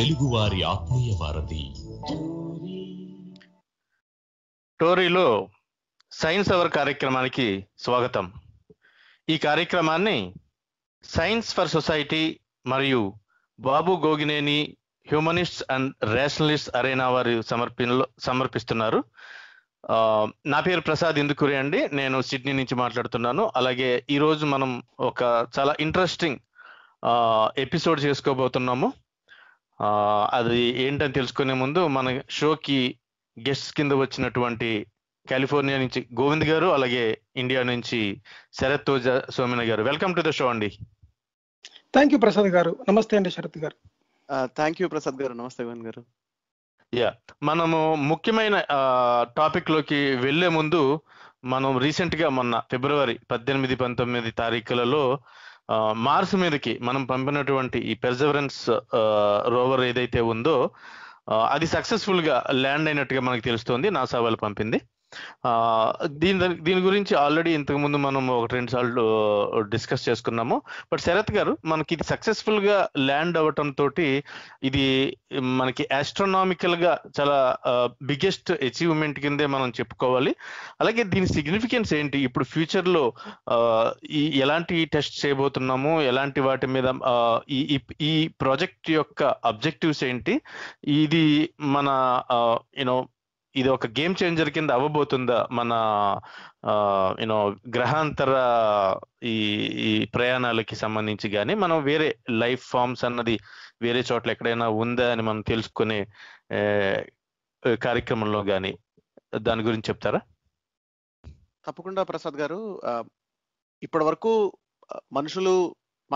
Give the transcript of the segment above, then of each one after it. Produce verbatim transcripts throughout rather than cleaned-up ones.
తెలుగువారి ఆత్మీయ వారధి టోరీలో సైన్స్ అవర్ కార్యక్రమానికి స్వాగతం. ఈ కార్యక్రమాన్ని సైన్స్ ఫర్ సొసైటీ మరియు Babu Gogineni humanists and rationalist arena వారి సమర్పణలో సమర్పిస్తున్నారు. నా పేరు ప్రసాద్ ఇందుకురి అండి, నేను సిడ్నీ నుంచి మాట్లాడుతున్నాను. అలాగే ఈరోజు మనం ఒక చాలా ఇంట్రెస్టింగ్ ఎపిసోడ్ చేసుకోబోతున్నాము. అది ఏంటని తెలుసుకునే ముందు మన షోకి గెస్ట్స్ కింద వచ్చినటువంటి కాలిఫోర్నియా నుంచి గోవింద్ గారు, అలాగే ఇండియా నుంచి శరత్ తేజ సోమినా గారు, వెల్కమ్ టు ద షో అండి. థ్యాంక్ యూ ప్రసాద్ గారు. నమస్తే అండి శరత్ గారు. థ్యాంక్ యూ ప్రసాద్ గారు. నమస్తే గోవింద్ గారు. యా, మనము ముఖ్యమైన టాపిక్ లోకి వెళ్లే ముందు మనం రీసెంట్ గా మొన్న ఫిబ్రవరి పద్దెనిమిది పంతొమ్మిది తారీఖులలో మార్స్ మీదకి మనం పంపినటువంటి ఈ పెర్సెవరెన్స్ రోవర్ ఏదైతే ఉందో అది సక్సెస్ఫుల్ గా ల్యాండ్ అయినట్టుగా మనకు తెలుస్తోంది. నాసా వాళ్ళు పంపింది. దీని దీని గురించి ఆల్రెడీ ఇంతకుముందు మనం ఒక రెండు సార్లు డిస్కస్ చేసుకున్నాము. బట్ శరత్ గారు, మనకి ఇది సక్సెస్ఫుల్ గా ల్యాండ్ అవ్వటం తోటి ఇది మనకి ఆస్ట్రోనామికల్ గా చాలా బిగ్గెస్ట్ అచీవ్మెంట్ కిందే మనం చెప్పుకోవాలి. అలాగే దీని సిగ్నిఫికెన్స్ ఏంటి, ఇప్పుడు ఫ్యూచర్ లో ఎలాంటి టెస్ట్ చేయబోతున్నాము, ఎలాంటి వాటి మీద ఈ ప్రాజెక్ట్ యొక్క అబ్జెక్టివ్స్ ఏంటి, ఇది మన యూనో ఇది ఒక గేమ్ చేంజర్ కింద అవ్వబోతుందా మన యూనో గ్రహాంతర ఈ ఈ ప్రయాణాలకి సంబంధించి, కానీ మనం వేరే లైఫ్ ఫామ్స్ అన్నది వేరే చోట్ల ఎక్కడైనా ఉందా అని మనం తెలుసుకునే కార్యక్రమంలో కానీ దాని గురించి చెప్తారా? తప్పకుండా ప్రసాద్ గారు. ఇప్పటి వరకు మనుషులు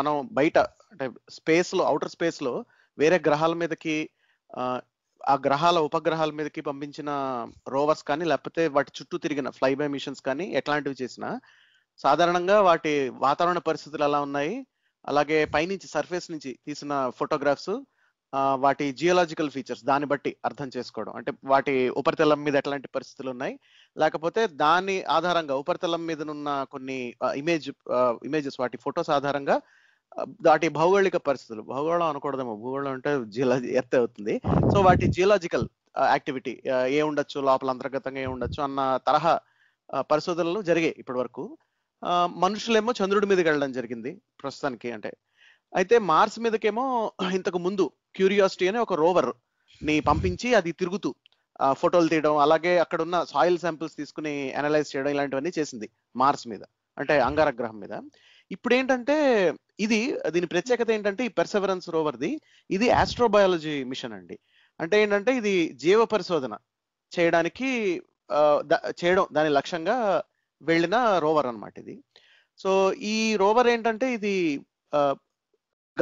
మనం బయట అంటే స్పేస్ లో ఔటర్ స్పేస్ లో వేరే గ్రహాల మీదకి ఆ గ్రహాల ఉపగ్రహాల మీదకి పంపించిన రోవర్స్ కానీ లేకపోతే వాటి చుట్టూ తిరిగిన ఫ్లై బై మిషన్స్ కానీ ఎట్లాంటివి చేసినా సాధారణంగా వాటి వాతావరణ పరిస్థితులు ఎలా ఉన్నాయి, అలాగే పైనుంచి సర్ఫేస్ నుంచి తీసిన ఫోటోగ్రాఫ్స్, వాటి జియోలాజికల్ ఫీచర్స్ దాన్ని బట్టి అర్థం చేసుకోవడం, అంటే వాటి ఉపరితలం మీద ఎట్లాంటి పరిస్థితులు ఉన్నాయి, లేకపోతే దాని ఆధారంగా ఉపరితలం మీదనున్న కొన్ని ఇమేజ్ ఇమేజెస్ వాటి ఫొటోస్ ఆధారంగా వాటి భౌగోళిక పరిస్థితులు, భౌగోళం అనకూడదేమో, భూగోళం అంటే జియోలాజీ ఎర్త్ అవుతుంది, సో వాటి జియోలాజికల్ యాక్టివిటీ ఏ ఉండొచ్చు, లోపల అంతర్గతంగా ఏ ఉండొచ్చు అన్న తరహా పరిశోధనలు జరిగాయి ఇప్పటి వరకు. మనుషులేమో చంద్రుడి మీదకి వెళ్ళడం జరిగింది ప్రస్తుతానికి. అంటే అయితే మార్స్ మీదకేమో ఇంతకు ముందు క్యూరియాసిటీ అనే ఒక రోవర్ ని పంపించి అది తిరుగుతూ ఫోటోలు తీయడం, అలాగే అక్కడ ఉన్న సాయిల్ శాంపిల్స్ తీసుకుని అనలైజ్ చేయడం, ఇలాంటివన్నీ చేసింది మార్స్ మీద, అంటే అంగారక గ్రహం మీద. ఇప్పుడు ఏంటంటే ఇది దీని ప్రత్యేకత ఏంటంటే ఈ పెర్సెవరెన్స్ రోవర్ది ఇది ఆస్ట్రోబయాలజీ మిషన్ అండి. అంటే ఏంటంటే ఇది జీవ పరిశోధన చేయడానికి చేయడం దాని లక్ష్యంగా వెళ్ళిన రోవర్ అనమాట ఇది. సో ఈ రోవర్ ఏంటంటే ఇది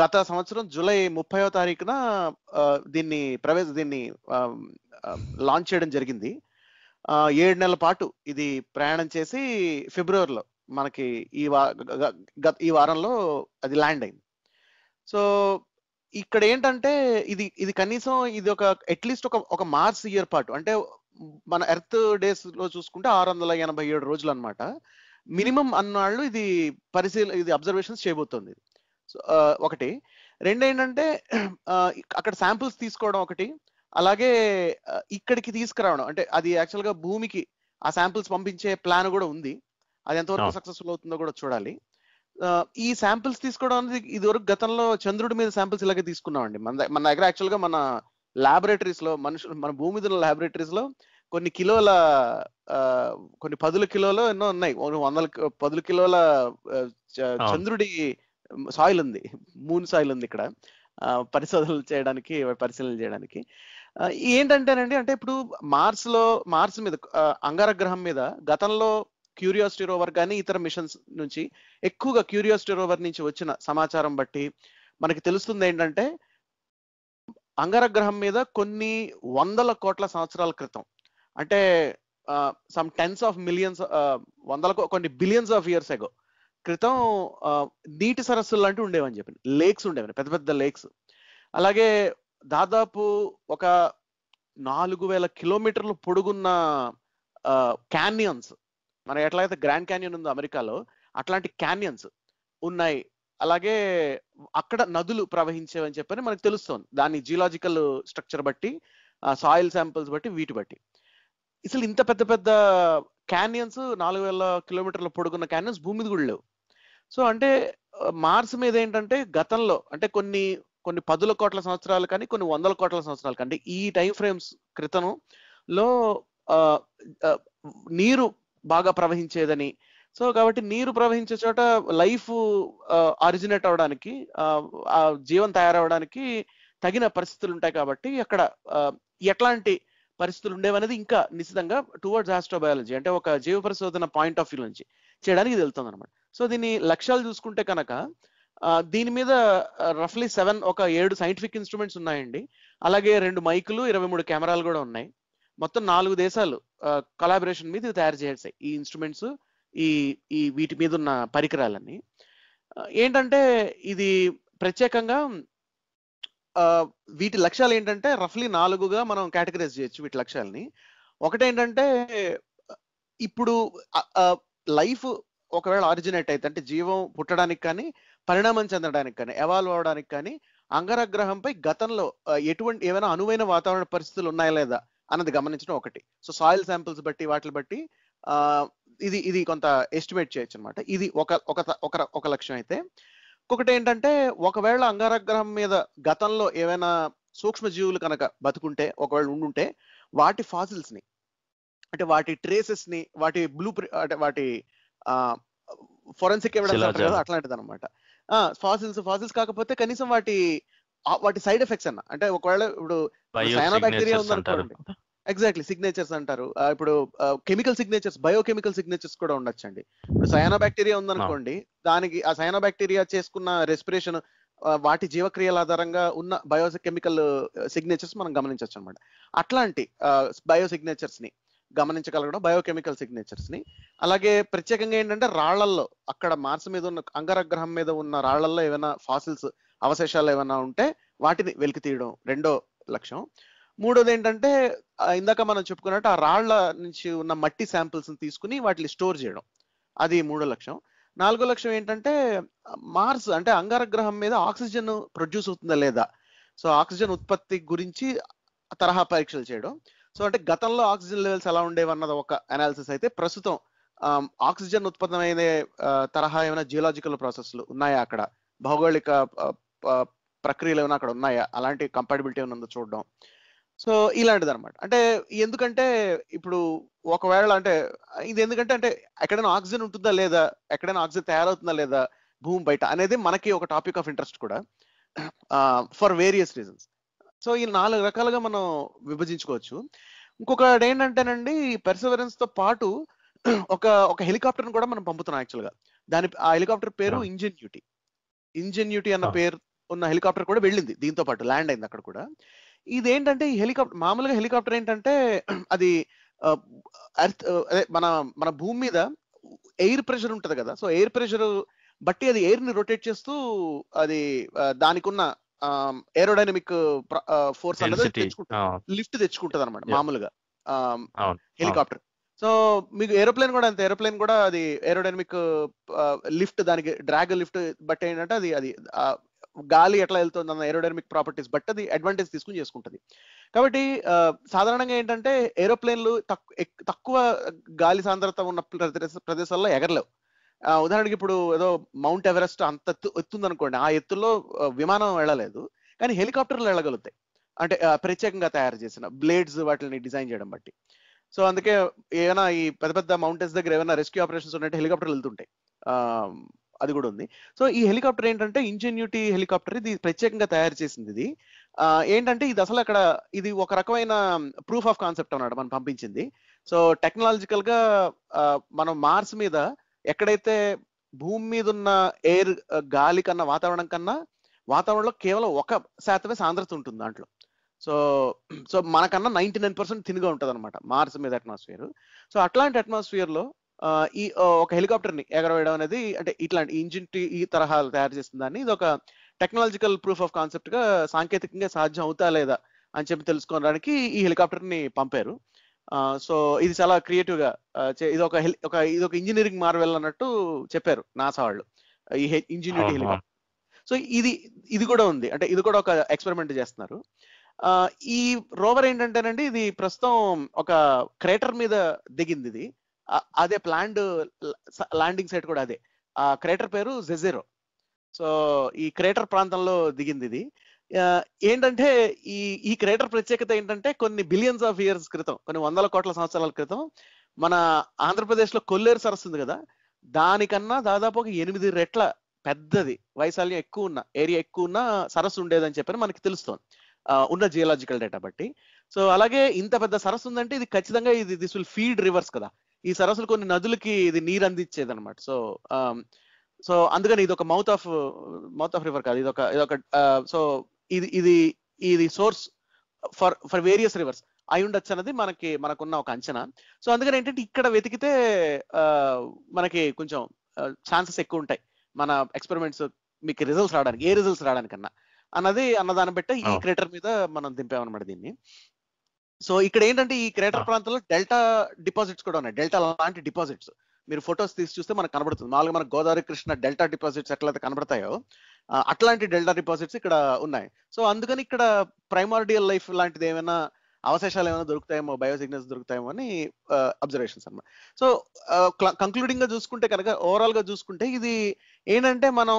గత సంవత్సరం జూలై ముప్పైవ తారీఖున దీన్ని ప్రవేశ దీన్ని లాంచ్ చేయడం జరిగింది. ఏడు నెలల పాటు ఇది ప్రయాణం చేసి ఫిబ్రవరిలో మనకి ఈ వా గత ఈ వారంలో అది ల్యాండ్ అయింది. సో ఇక్కడ ఏంటంటే ఇది ఇది కనీసం ఇది ఒక అట్లీస్ట్ ఒక ఒక మార్స్ ఇయర్ పాటు, అంటే మన ఎర్త్ డేస్ లో చూసుకుంటే ఆరు వందల ఎనభై ఏడు రోజులు అనమాట మినిమం అన్నాళ్ళు ఇది పరిశీలి ఇది అబ్జర్వేషన్స్ చేయబోతుంది. సో ఒకటి రెండు ఏంటంటే అక్కడ శాంపుల్స్ తీసుకోవడం ఒకటి, అలాగే ఇక్కడికి తీసుకురావడం, అంటే అది యాక్చువల్ గా భూమికి ఆ శాంపుల్స్ పంపించే ప్లాన్ కూడా ఉంది, అది ఎంతవరకు సక్సెస్ఫుల్ అవుతుందో కూడా చూడాలి. ఈ శాంపిల్స్ తీసుకోవడం అనేది ఇది వరకు గతంలో చంద్రుడి మీద శాంపిల్స్ ఇలాగే తీసుకున్నామండి. మన మన దగ్గర యాక్చువల్ గా మన ల్యాబొరేటరీస్ లో మనుషులు మన భూమి మీద ల్యాబొరేటరీస్ లో కొన్ని కిలోల కొన్ని పదుల కిలోలు ఎన్నో ఉన్నాయి, వందల పదుల కిలోల చంద్రుడి సాయిల్ ఉంది, మూన్ సాయిల్ ఉంది ఇక్కడ పరిశోధనలు చేయడానికి పరిశీలన చేయడానికి. ఏంటంటేనండి అంటే ఇప్పుడు మార్స్ లో మార్స్ మీద అంగారక గ్రహం మీద గతంలో క్యూరియాసిటీ రోవర్ కానీ ఇతర మిషన్స్ నుంచి ఎక్కువగా క్యూరియాసిటీ రోవర్ నుంచి వచ్చిన సమాచారం బట్టి మనకి తెలుస్తుంది ఏంటంటే అంగారక గ్రహం మీద కొన్ని వందల కోట్ల సంవత్సరాల క్రితం, అంటే సమ్ టెన్స్ ఆఫ్ మిలియన్స్ వందల కొన్ని బిలియన్స్ ఆఫ్ ఇయర్స్ ఎగో క్రితం నీటి సరస్సులు లాంటివి ఉండేవని చెప్పి లేక్స్ ఉండేవి, పెద్ద పెద్ద లేక్స్. అలాగే దాదాపు ఒక నాలుగు వేల కిలోమీటర్లు పొడుగున్న క్యానియన్స్, మన ఎట్లా అయితే గ్రాండ్ క్యానియన్ ఉందో అమెరికాలో అట్లాంటి క్యానియన్స్ ఉన్నాయి. అలాగే అక్కడ నదులు ప్రవహించేవని చెప్పని మనకు తెలుస్తుంది. దాని జియోలాజికల్ స్ట్రక్చర్ బట్టి, సాయిల్ శాంపిల్స్ బట్టి, వీటి బట్టి అసలు ఇంత పెద్ద పెద్ద క్యానియన్స్, నాలుగు వేల కిలోమీటర్ల పొడుగున్న క్యానియన్స్ భూమి మీద కూడా లేవు. సో అంటే మార్స్ మీద ఏంటంటే గతంలో అంటే కొన్ని కొన్ని పదుల కోట్ల సంవత్సరాలు కానీ కొన్ని వందల కోట్ల సంవత్సరాలు కానీ ఈ టైం ఫ్రేమ్స్ క్రితంలో నీరు బాగా ప్రవహించేదని, సో కాబట్టి నీరు ప్రవహించే చోట లైఫ్ ఆరిజినేట్ అవడానికి, జీవం తయారవడానికి తగిన పరిస్థితులు ఉంటాయి. కాబట్టి అక్కడ ఎట్లాంటి పరిస్థితులు ఉండేవనేది ఇంకా నిశ్చితంగా టువర్డ్స్ ఆస్ట్రోబయాలజీ అంటే ఒక జీవ పరిశోధన పాయింట్ ఆఫ్ వ్యూ నుంచి చేయడానికి వెళ్తుంది అనమాట. సో దీని లక్ష్యాలు చూసుకుంటే కనుక దీని మీద రఫ్లీ సెవెన్ ఒక ఏడు సైంటిఫిక్ ఇన్స్ట్రుమెంట్స్ ఉన్నాయండి. అలాగే రెండు మైకులు, ఇరవై మూడు కెమెరాలు కూడా ఉన్నాయి. మొత్తం నాలుగు దేశాలు కొలాబరేషన్ మీద తయారు చేస్తాయి ఈ ఇన్స్ట్రుమెంట్స్, ఈ ఈ వీటి మీద ఉన్న పరికరాలన్నీ. ఏంటంటే ఇది ప్రత్యేకంగా వీటి లక్ష్యాలు ఏంటంటే రఫ్లీ నాలుగుగా మనం కేటగరైజ్ చేయొచ్చు వీటి లక్ష్యాలని. ఒకటేంటంటే ఇప్పుడు లైఫ్ ఒకవేళ ఆరిజినేట్ అయితే అంటే జీవం పుట్టడానికి కానీ పరిణామం చెందడానికి కానీ ఎవాల్వ్ అవడానికి కానీ అంగరగ్రహంపై గతంలో ఎటువంటి ఏమైనా అనువైన వాతావరణ పరిస్థితులు ఉన్నాయా లేదా అన్నది గమనించడం ఒకటి. సో సాయిల్ శాంపిల్స్ బట్టి వాటిని బట్టి ఆ ఇది ఇది కొంత ఎస్టిమేట్ చేయొచ్చు అనమాట. ఇది ఒక ఒక ఒక లక్ష్యం అయితే. ఇంకొకటి ఏంటంటే ఒకవేళ అంగారగ్రహం మీద గతంలో ఏవైనా సూక్ష్మ జీవులు కనుక బతుకుంటే, ఒకవేళ ఉండుంటే వాటి ఫాసిల్స్ ని అంటే వాటి ట్రేసెస్ ని, వాటి బ్లూ అంటే వాటి ఆ ఫోరెన్సిక్ ఎవిడెన్స్ అంటారు కదా అట్లాంటిది అనమాట. ఆ ఫాసిల్స్ ఫాసిల్స్ కాకపోతే కనీసం వాటి వాటి సైడ్ ఎఫెక్ట్స్ అన్న అంటే ఒకవేళ ఇప్పుడు సైనో బ్యాక్టీరియా ఉందనుకోండి, ఎగ్జాక్ట్లీ సిగ్నేచర్స్ అంటారు. ఇప్పుడు కెమికల్ సిగ్నేచర్స్, బయోకెమికల్ సిగ్నేచర్స్ కూడా ఉండొచ్చండి. ఇప్పుడు సయానో బ్యాక్టీరియా ఉందనుకోండి, దానికి ఆ సయానో బ్యాక్టీరియా చేసుకున్న రెస్పిరేషన్, వాటి జీవక్రియల ఆధారంగా ఉన్న బయో కెమికల్ సిగ్నేచర్స్ మనం గమనించవచ్చు అనమాట. అట్లాంటి బయో సిగ్నేచర్స్ ని గమనించగలగడం, బయోకెమికల్ సిగ్నేచర్స్ ని. అలాగే ప్రత్యేకంగా ఏంటంటే రాళ్లల్లో, అక్కడ మార్స్ మీద ఉన్న అంగరగ్రహం మీద ఉన్న రాళ్లల్లో ఏమైనా ఫాసిల్స్ అవశేషాలు ఏమైనా ఉంటే వాటిని వెలికి తీయడం రెండో లక్ష్యం. మూడోది ఏంటంటే ఇందాక మనం చెప్పుకున్నట్టు ఆ రాళ్ల నుంచి ఉన్న మట్టి శాంపిల్స్ ని తీసుకుని వాటిని స్టోర్ చేయడం, అది మూడో లక్ష్యం. నాలుగో లక్ష్యం ఏంటంటే మార్స్ అంటే అంగారగ్రహం మీద ఆక్సిజన్ ప్రొడ్యూస్ అవుతుందా లేదా, సో ఆక్సిజన్ ఉత్పత్తి గురించి తరహా పరీక్షలు చేయడం. సో అంటే గతంలో ఆక్సిజన్ లెవెల్స్ ఎలా ఉండేవన్నది ఒక అనాలిసిస్ అయితే, ప్రస్తుతం ఆక్సిజన్ ఉత్పన్నమైన తరహా ఏమైనా జియోలాజికల్ ప్రాసెస్లు ఉన్నాయా, అక్కడ భౌగోళిక ప్రక్రియలు ఏమైనా అక్కడ ఉన్నాయా, అలాంటి కంపాటిబిలిటీ ఏమైనా ఉందో చూడడం. సో ఇలాంటిది అనమాట. అంటే ఎందుకంటే ఇప్పుడు ఒకవేళ అంటే ఇది ఎందుకంటే అంటే ఎక్కడైనా ఆక్సిజన్ ఉంటుందా లేదా, ఎక్కడైనా ఆక్సిజన్ తయారవుతుందా లేదా భూమి బయట అనేది మనకి ఒక టాపిక్ ఆఫ్ ఇంట్రెస్ట్ కూడా ఫర్ వేరియస్ రీజన్స్. సో ఈ నాలుగు రకాలుగా మనం విభజించుకోవచ్చు. ఇంకొకటి ఏంటంటేనండి, పెర్సెవరెన్స్ తో పాటు ఒక ఒక హెలికాప్టర్ కూడా మనం పంపుతున్నాం యాక్చువల్ గా. దాని ఆ హెలికాప్టర్ పేరు ఇంజెన్యూటీ. ఇంజెన్యూటీ అన్న పేరు ఉన్న హెలికాప్టర్ కూడా వెళ్ళింది దీంతో పాటు, ల్యాండ్ అయింది అక్కడ కూడా. ఇదేంటంటే ఈ హెలికాప్టర్ మామూలుగా హెలికాప్టర్ ఏంటంటే అది అర్త్ అదే మన మన భూమి మీద ఎయిర్ ప్రెషర్ ఉంటుంది కదా, సో ఎయిర్ ప్రెషర్ బట్టి అది ఎయిర్ ని రొటేట్ చేస్తూ అది దానికి ఉన్న ఏరోడైనమిక్ ఫోర్స్ అనేది తెచ్చుకుంటుంది, లిఫ్ట్ తెచ్చుకుంటది అనమాట మామూలుగా హెలికాప్టర్. సో మీకు ఏరోప్లేన్ కూడా అంత, ఏరోప్లేన్ కూడా అది ఏరోడైనమిక్ లిఫ్ట్, దానికి డ్రాగ్ లిఫ్ట్ బట్టి ఏంటంటే అది అది గాలి ఎట్లా వెళ్తుంది అన్న ఏరోడైనమిక్ ప్రాపర్టీస్ బట్ అది అడ్వాంటేజ్ తీసుకుని చేసుకుంటుంది. కాబట్టి సాధారణంగా ఏంటంటే ఏరోప్లేన్లు తక్కువ గాలి సాంద్రత ఉన్న ప్రదేశాల్లో ఎగరలేవు. ఉదాహరణకి ఇప్పుడు ఏదో మౌంట్ ఎవరెస్ట్ అంత ఎత్తుంది అనుకోండి, ఆ ఎత్తులో విమానం వెళ్ళలేదు, కానీ హెలికాప్టర్లు వెళ్ళగలుగుతాయి అంటే ప్రత్యేకంగా తయారు చేసిన బ్లేడ్స్ వాటిని డిజైన్ చేయడం బట్టి. సో అందుకే ఏమైనా ఈ పెద్ద పెద్ద మౌంటైన్స్ దగ్గర ఏమైనా రెస్క్యూ ఆపరేషన్స్ ఉన్నట్టు హెలికాప్టర్లు వెళ్తుంటాయి, అది కూడా ఉంది. సో ఈ హెలికాప్టర్ ఏంటంటే ఇంజెన్యూటీ హెలికాప్టర్, ఇది ప్రత్యేకంగా తయారు చేసింది. ఇది ఏంటంటే ఇది అసలు అక్కడ ఇది ఒక రకమైన ప్రూఫ్ ఆఫ్ కాన్సెప్ట్ అన్నాడు మనం పంపించింది. సో టెక్నాలజికల్ గా మనం మార్స్ మీద ఎక్కడైతే భూమి మీద ఉన్న ఎయిర్ గాలి కన్నా వాతావరణం కన్నా వాతావరణంలో కేవలం ఒక శాతమే సాంద్రత ఉంటుంది దాంట్లో. సో సో మనకన్నా నైన్టీ నైన్ పర్సెంట్ థిన్గా ఉంటుంది అనమాట మార్స్ మీద అట్మాస్ఫియర్. సో అట్లాంటి అట్మాస్ఫియర్ లో ఈ ఒక హెలికాప్టర్ ని ఎగరవేయడం అనేది అంటే ఇట్లాంటి ఇంజిన్ ఈ తరహా తయారు చేస్తుందని, ఇది ఒక టెక్నాలజికల్ ప్రూఫ్ ఆఫ్ కాన్సెప్ట్ గా సాంకేతికంగా సాధ్యం అవుతా లేదా అని చెప్పి తెలుసుకోవడానికి ఈ హెలికాప్టర్ ని పంపారు. సో ఇది చాలా క్రియేటివ్ గా ఇది ఒక ఇది ఒక ఇంజనీరింగ్ మార్వెల్ అన్నట్టు చెప్పారు నాసా వాళ్ళు ఈ ఇంజనీరింగ్ హెలికాప్టర్. సో ఇది ఇది కూడా ఉంది, అంటే ఇది కూడా ఒక ఎక్స్పెరిమెంట్ చేస్తున్నారు. ఈ రోవర్ ఏంటంటేనండి ఇది ప్రస్తుతం ఒక క్రేటర్ మీద దిగింది, ఇది అదే ప్లాండ్ ల్యాండింగ్ సైట్ కూడా అదే. ఆ క్రేటర్ పేరు జెజెరో. సో ఈ క్రేటర్ ప్రాంతంలో దిగింది ఇది. ఏంటంటే ఈ ఈ క్రేటర్ ప్రత్యేకత ఏంటంటే కొన్ని బిలియన్స్ ఆఫ్ ఇయర్స్ క్రితం, కొన్ని వందల కోట్ల సంవత్సరాల క్రితం మన ఆంధ్రప్రదేశ్లో కొల్లేరు సరస్సు ఉంది కదా, దానికన్నా దాదాపు ఒక ఎనిమిది రెట్ల పెద్దది, వైశాల్యం ఎక్కువ ఉన్న, ఏరియా ఎక్కువ ఉన్న సరస్సు ఉండేదని చెప్పని మనకి తెలుస్తోంది ఉన్న జియోలాజికల్ డేటా బట్టి. సో అలాగే ఇంత పెద్ద సరస్సు ఉందంటే ఇది ఖచ్చితంగా ఇది దిస్ విల్ ఫీడ్ రివర్స్ కదా, ఈ సరస్సులు కొన్ని నదులకి ఇది నీరు అందించేది అనమాట. సో సో అందుకని ఇది ఒక mouth of mouth of river కాదు, ఇది ఒక ఇదొక సో ఇది ఇది ఇది source for for various rivers అయి ఉండొచ్చు అన్నది మనకి మనకున్న ఒక అంచనా. సో అందుకని ఏంటంటే ఇక్కడ వెతికితే మనకి కొంచెం ఛాన్సెస్ ఎక్కువ ఉంటాయి మన ఎక్స్పెరిమెంట్స్ మీకు రిజల్ట్స్ రావడానికి, ఏ రిజల్ట్స్ రావడానికన్నా అన్నది అన్నదాన్ని బట్టి ఈ క్రేటర్ మీద మనం దింపామన్నమాట దీన్ని. సో ఇక్కడ ఏంటంటే ఈ క్రేటర్ ప్రాంతంలో డెల్టా డిపాజిట్స్ కూడా ఉన్నాయి, డెల్టా లాంటి డిపాజిట్స్. మీరు ఫొటోస్ తీసి చూస్తే మనకు కనబడుతుంది, మామూలుగా మన గోదావరి కృష్ణ డెల్టా డిపాజిట్స్ ఎట్లయితే కనబడతాయో అట్లాంటి డెల్టా డిపాజిట్స్ ఇక్కడ ఉన్నాయి. సో అందుకని ఇక్కడ ప్రైమార్డియల్ లైఫ్ లాంటిది ఏమైనా అవశేషాలు ఏమైనా దొరుకుతాయేమో, బయోసిగ్నల్స్ దొరుకుతాయేమో అని అబ్జర్వేషన్స్ అన్నమాట. సో కంక్లూడింగ్ గా చూసుకుంటే కనుక, ఓవరాల్ గా చూసుకుంటే ఇది ఏంటంటే మనం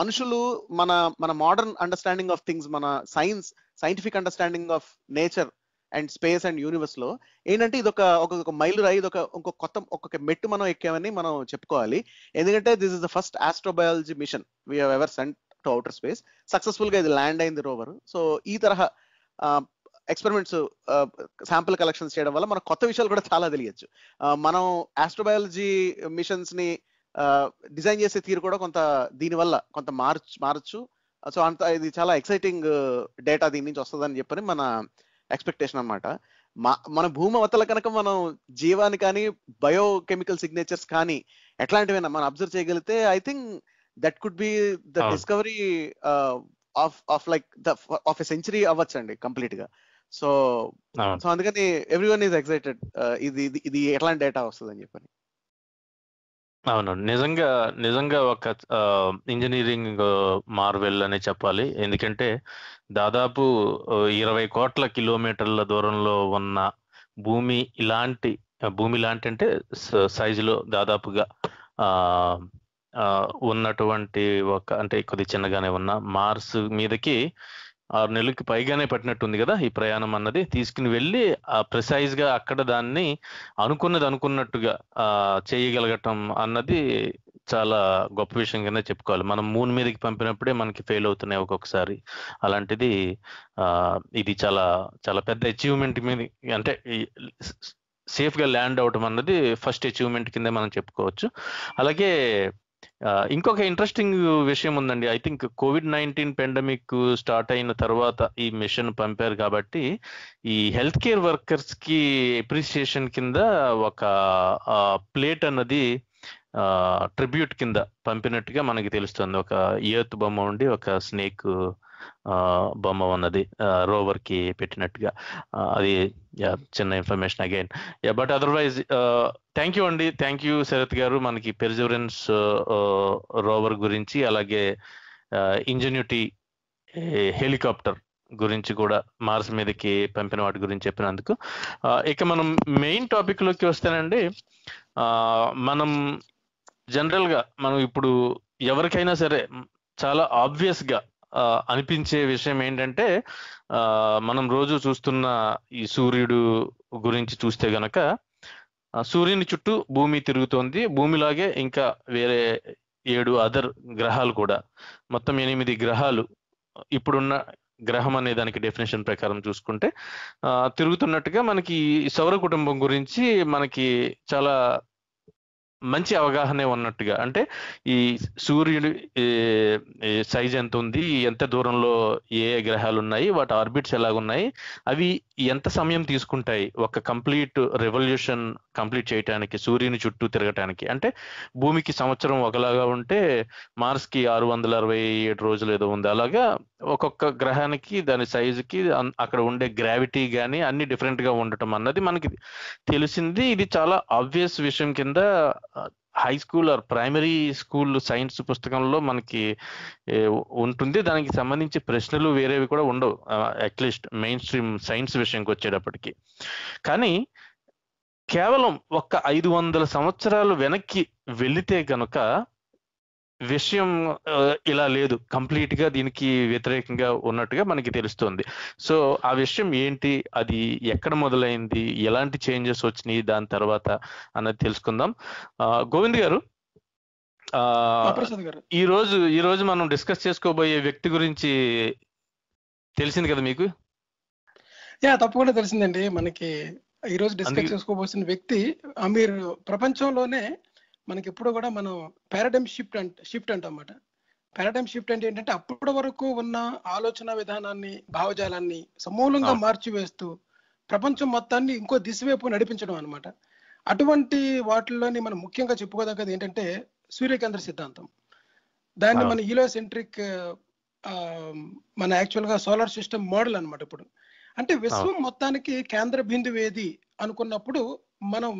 మనుషులు మన మన మోడర్న్ అండర్స్టాండింగ్ ఆఫ్ థింగ్స్, మన science scientific understanding of nature and space and universe లో ఏంటంటే ఇదొక ఒక మైలురాయి, ఇదొక ఇంకొక కొత్త ఒక్కొక్క మెట్టు మనం ఎక్కామని మనం చెప్పుకోవాలి. ఎందుకంటే this is the first astrobiology mission we have ever sent to outer space. Successful గా ఇది ల్యాండ్ అయింది రోవర్. సో ఈ తరహా ఎక్స్పెరిమెంట్స్ శాంపుల్ కలెక్షన్స్ చేయడం వల్ల మనకు కొత్త విషయాలు కూడా చాలా తెలియచ్చు. మనం ఆస్ట్రోబయాలజీ మిషన్స్ ని డిజైన్ చేసే తీరు కూడా కొంత దీనివల్ల కొంత మార్చు మారచ్చు సో అంత ఇది చాలా ఎక్సైటింగ్ డేటా దీని నుంచి వస్తుందని చెప్పని మన ఎక్స్పెక్టేషన్ అనమాట. మా మన భూమి అవతల కనుక మనం జీవాన్ని కానీ బయోకెమికల్ సిగ్నేచర్స్ కానీ ఎట్లాంటివైనా మనం అబ్జర్వ్ చేయగలిగితే I think that could be the discovery of of like the of a century అవ్వచ్చు అండి కంప్లీట్ గా. సో సో అందుకని ఎవ్రీవన్ ఈజ్ ఎక్సైటెడ్ ఇది ఇది ఎట్లాంటి డేటా వస్తుంది అని చెప్పని. అవును, నిజంగా నిజంగా ఒక ఇంజనీరింగ్ మార్వెల్ అనే చెప్పాలి. ఎందుకంటే దాదాపు ఇరవై కోట్ల కిలోమీటర్ల దూరంలో ఉన్న భూమి ఇలాంటి భూమి లాంటి అంటే సైజులో దాదాపుగా ఆ ఉన్నటువంటి ఒక అంటే కొద్ది చిన్నగానే ఉన్న మార్స్ మీదకి ఆరు నెలలకి పైగానే పట్టినట్టుంది కదా ఈ ప్రయాణం అన్నది, తీసుకుని వెళ్ళి ప్రిసైజ్ గా అక్కడ దాన్ని అనుకున్నది అనుకున్నట్టుగా ఆ చేయగలగటం అన్నది చాలా గొప్ప విషయంగానే చెప్పుకోవాలి. మనం మూన్ మీదకి పంపినప్పుడే మనకి ఫెయిల్ అవుతున్నాయి ఒక్కొక్కసారి, అలాంటిది ఆ ఇది చాలా చాలా పెద్ద అచీవ్మెంట్ మీద, అంటే సేఫ్ గా ల్యాండ్ అవటం అన్నది ఫస్ట్ అచీవ్మెంట్ కింద మనం చెప్పుకోవచ్చు. అలాగే ఇంకొక ఇంట్రెస్టింగ్ విషయం ఉందండి. I think COVID nineteen pandemic start అయిన తర్వాత ఈ మిషన్ పంపారు కాబట్టి ఈ హెల్త్ కేర్ వర్కర్స్ కి అప్రిసియేషన్ కింద ఒక ప్లేట్ అన్నది ట్రిబ్యూట్ కింద పంపినట్టుగా మనకి తెలుస్తుంది. ఒక ఎర్త్ బొమ్మ ఉండి ఒక స్నేక్ బొమ్మ ఉన్నది రోవర్ కి పెట్టినట్టుగా, అది చిన్న information again. Yeah but otherwise thank you అండి, థ్యాంక్ యూ శరత్ గారు మనకి పెర్సివరెన్స్ రోవర్ గురించి అలాగే ఇంజెన్యూటీ హెలికాప్టర్ గురించి కూడా మార్స్ మీదకి పంపిన వాటి గురించి చెప్పినందుకు. ఇక మనం మెయిన్ టాపిక్ లోకి వస్తానండి. మనం జనరల్ గా మనం ఇప్పుడు ఎవరికైనా సరే చాలా ఆబ్వియస్ గా అనిపించే విషయం ఏంటంటే మనం రోజు చూస్తున్న ఈ సూర్యుడు గురించి చూస్తే గనక సూర్యుని చుట్టూ భూమి తిరుగుతోంది, భూమిలాగే ఇంకా వేరే ఏడు అదర్ గ్రహాలు కూడా, మొత్తం ఎనిమిది గ్రహాలు ఇప్పుడున్న గ్రహం అనే దానికి డెఫినేషన్ ప్రకారం చూసుకుంటే తిరుగుతున్నట్టుగా మనకి సౌర కుటుంబం గురించి మనకి చాలా మంచి అవగాహనే ఉన్నట్టుగా, అంటే ఈ సూర్యుడి సైజ్ ఎంత ఉంది, ఎంత దూరంలో ఏ గ్రహాలు ఉన్నాయి, వాటి ఆర్బిట్స్ ఎలాగున్నాయి, అవి ఎంత సమయం తీసుకుంటాయి ఒక కంప్లీట్ రెవల్యూషన్ కంప్లీట్ చేయటానికి, సూర్యుని చుట్టూ తిరగటానికి. అంటే భూమికి సంవత్సరం ఒకలాగా ఉంటే మార్స్కి ఆరు వందల అరవై ఏడు రోజులు ఏదో ఉంది. అలాగా ఒక్కొక్క గ్రహానికి దాని సైజుకి అక్కడ ఉండే గ్రావిటీ కానీ అన్ని డిఫరెంట్గా ఉండటం అన్నది మనకి తెలిసింది. ఇది చాలా ఆబ్వియస్ విషయం కింద high school or primary school science పుస్తకంలో మనకి ఉంటుంది. దానికి సంబంధించి ప్రశ్నలు వేరేవి కూడా ఉండవు అట్లీస్ట్ మెయిన్ స్ట్రీమ్ సైన్స్ విషయంకి వచ్చేటప్పటికి. కానీ కేవలం ఒక్క ఐదు వందల సంవత్సరాలు వెనక్కి వెళితే గనుక విషయం ఇలా లేదు, కంప్లీట్ గా దీనికి వ్యతిరేకంగా ఉన్నట్టుగా మనకి తెలుస్తుంది. సో ఆ విషయం ఏంటి, అది ఎక్కడ మొదలైంది, ఎలాంటి చేంజెస్ వచ్చినాయి దాని తర్వాత అన్నది తెలుసుకుందాం. గోవింద్ గారు, ఆ ఈ రోజు ఈ రోజు మనం డిస్కస్ చేసుకోబోయే వ్యక్తి గురించి తెలిసింది కదా మీకు? యా, తప్పకుండా తెలిసిందండి. మనకి ఈ రోజు డిస్కస్ చేసుకోబోసిన వ్యక్తి మీరు ప్రపంచంలోనే మనకి ఇప్పుడు కూడా మనం పారాడైమ్ షిఫ్ట్ అంట షిఫ్ట్ అంటమాట. పారాడైమ్ షిఫ్ట్ అంటే ఏంటంటే అప్పటి వరకు ఉన్న ఆలోచన విధానాన్ని, భావజాలాన్ని సమూలంగా మార్చివేస్తూ ప్రపంచం మొత్తాన్ని ఇంకో దిశవైపు నడిపించడం అనమాట. అటువంటి వాటిల్లోని మనం ముఖ్యంగా చెప్పుకోదగ్గది ఏంటంటే సూర్యకేంద్ర సిద్ధాంతం. దాన్ని మన హీలోసెంట్రిక్, మన యాక్చువల్ గా సోలార్ సిస్టమ్ మోడల్ అనమాట. ఇప్పుడు అంటే విశ్వం మొత్తానికి కేంద్ర బిందువు ఏది అనుకున్నప్పుడు మనం